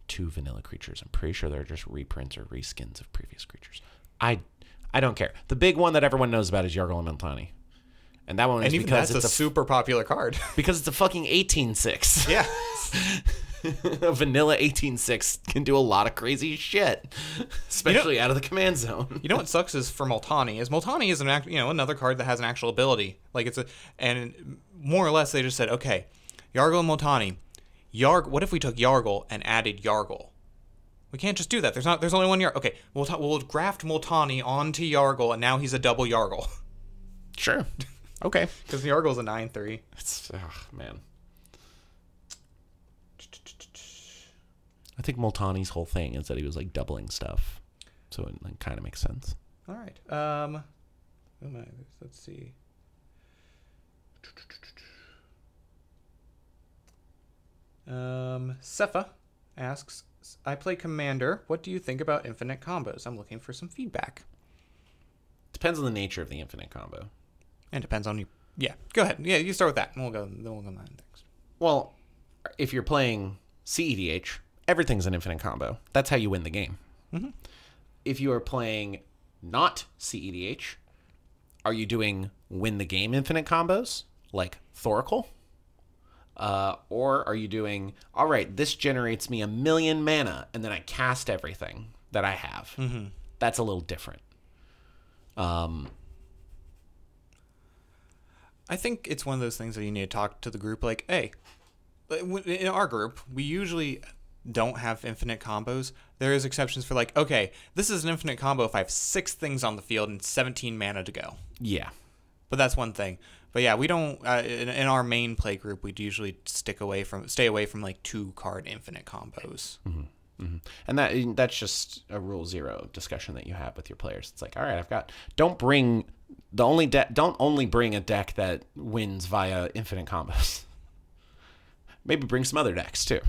Two vanilla creatures. I'm pretty sure they're just reprints or reskins of previous creatures. I I don't care. The big one that everyone knows about is Yargle and Multani. And that one is and because that's it's a, a super popular card. Because it's a fucking eighteen six. Yeah. A vanilla eighteen six can do a lot of crazy shit, especially you know, out of the command zone. You know what sucks is for Multani is Multani is an act, you know another card that has an actual ability. Like it's a and more or less they just said, okay, Yargle and Multani, Yarg. What if we took Yargle and added Yargle? We can't just do that. There's not. There's only one Yargle. Okay, we'll we'll graft Multani onto Yargle, and now he's a double Yargle. Sure. Okay. Because Yargle's a nine three. It's oh, man. I think Multani's whole thing is that he was like doubling stuff, so it like, kind of makes sense. All right. Um, let's see. Um, Sepha asks, "I play Commander. What do you think about infinite combos? I'm looking for some feedback." Depends on the nature of the infinite combo. And depends on you. Yeah. Go ahead. Yeah, you start with that, and we'll go. Then we'll go on that next. Well, if you're playing C E D H. Everything's an infinite combo. That's how you win the game. Mm-hmm. If you are playing not C E D H, are you doing win the game infinite combos like Thoracle? Uh, or are you doing, all right, this generates me a million mana and then I cast everything that I have. Mm-hmm. That's a little different. Um, I think it's one of those things that you need to talk to the group like, hey, in our group, we usually don't have infinite combos. There is exceptions for like, okay, this is an infinite combo if I have six things on the field and seventeen mana to go. Yeah. But that's one thing. But yeah, we don't, uh, in, in our main play group, we'd usually stick away from, stay away from like two card infinite combos. Mm-hmm. Mm-hmm. And that that's just a rule zero discussion that you have with your players. It's like, all right, I've got, don't bring the only deck, don't only bring a deck that wins via infinite combos. Maybe bring some other decks too.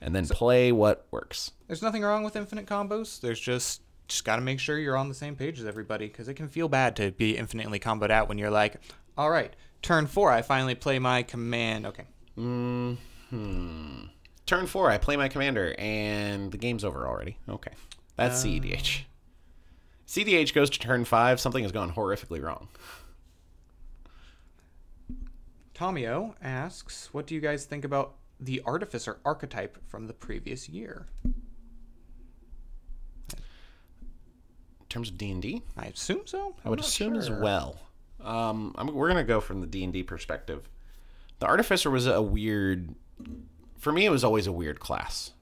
And then so, play what works. There's nothing wrong with infinite combos. There's just just got to make sure you're on the same page as everybody, because it can feel bad to be infinitely comboed out when you're like, all right, turn four, I finally play my command. Okay. Mm-hmm. Turn four, I play my commander, and the game's over already. Okay. That's uh, C E D H. C E D H goes to turn five. Something has gone horrifically wrong. Tomio asks, what do you guys think about the Artificer archetype from the previous year? In terms of D and D? I assume so. I would assume as well. Um, I'm, we're going to go from the D and D perspective. The Artificer was a weird... For me, it was always a weird class.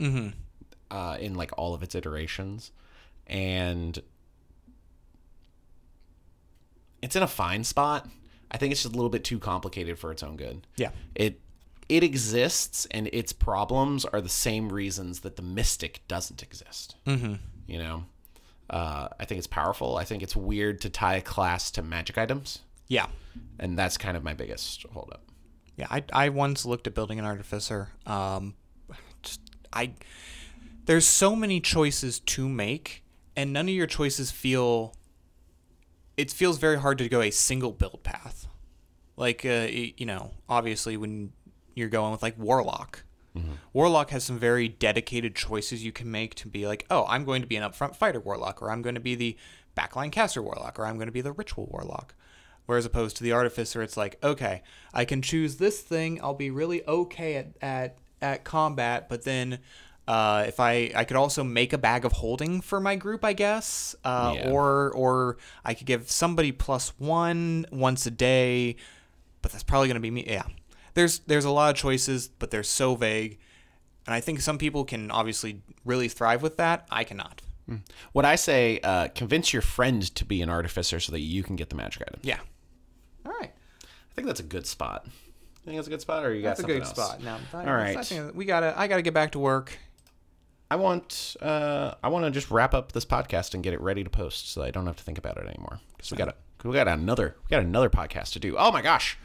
Mm-hmm. Uh, in like all of its iterations. And it's in a fine spot. I think it's just a little bit too complicated for its own good. Yeah. It... It exists, and its problems are the same reasons that the Mystic doesn't exist. Mm-hmm. You know, uh, I think it's powerful. I think it's weird to tie a class to magic items. Yeah, and that's kind of my biggest holdup. Yeah, I I once looked at building an Artificer. Um, just, I there's so many choices to make, and none of your choices feel. It feels very hard to go a single build path, like uh, you know, obviously when you're going with like Warlock. Mm-hmm. Warlock has some very dedicated choices you can make to be like, oh, I'm going to be an upfront fighter Warlock, or I'm going to be the backline caster Warlock, or I'm going to be the ritual Warlock. Whereas opposed to the Artificer, it's like, okay, I can choose this thing. I'll be really okay at at, at combat, but then uh, if I I could also make a bag of holding for my group, I guess, uh, yeah. or or I could give somebody plus one once a day, but that's probably going to be me. Yeah. There's there's a lot of choices, but they're so vague. And I think some people can obviously really thrive with that. I cannot. Mm. What I say, uh, convince your friend to be an Artificer so that you can get the magic item. Yeah. All right. I think that's a good spot. You think that's a good spot, or you got that's something else? That's a good else? Spot. No, I, All right. I, think we gotta, I gotta get back to work. I want uh, I want to just wrap up this podcast and get it ready to post, so I don't have to think about it anymore. Because we got we got another we got another podcast to do. Oh my gosh,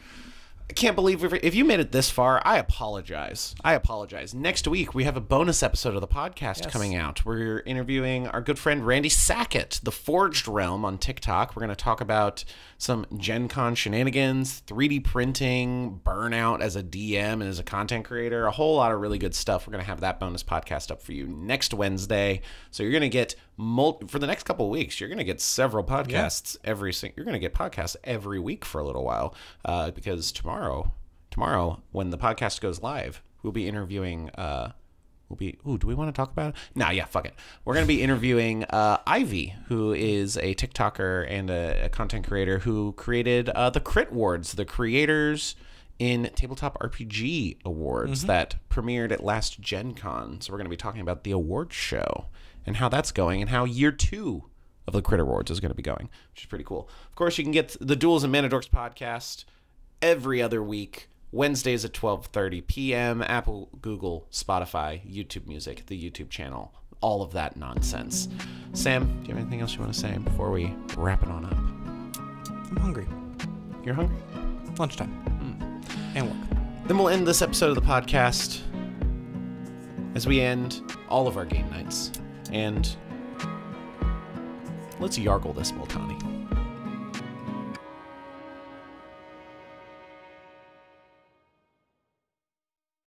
I can't believe we've, if you made it this far, I apologize. I apologize. Next week we have a bonus episode of the podcast yes. coming out. We're interviewing our good friend Randy Sackett, the Forged Realm on TikTok. We're going to talk about some Gen Con shenanigans, three D printing, burnout as a D M and as a content creator, a whole lot of really good stuff. We're going to have that bonus podcast up for you next Wednesday. So you're going to get multi for the next couple of weeks. You're going to get several podcasts yeah. every you're going to get podcasts every week for a little while uh, because tomorrow. Tomorrow, tomorrow, when the podcast goes live, we'll be interviewing. Uh, we'll be. Ooh, do we want to talk about it? Nah, yeah, fuck it. We're gonna be interviewing uh, Ivy, who is a TikToker and a, a content creator who created uh, the Crit Wards, the creators in Tabletop R P G Awards mm-hmm. that premiered at last Gen Con. So we're gonna be talking about the award show and how that's going and how year two of the Crit Awards is gonna be going, which is pretty cool. Of course, you can get the Duels and Mana Dorks podcast every other week, Wednesdays at twelve thirty p m Apple, Google, Spotify, YouTube Music, the YouTube channel, all of that nonsense. Sam, do you have anything else you want to say before we wrap it on up? I'm hungry. You're hungry? Lunchtime. Mm. And work. Then we'll end this episode of the podcast as we end all of our game nights. And let's Yargle this Multani.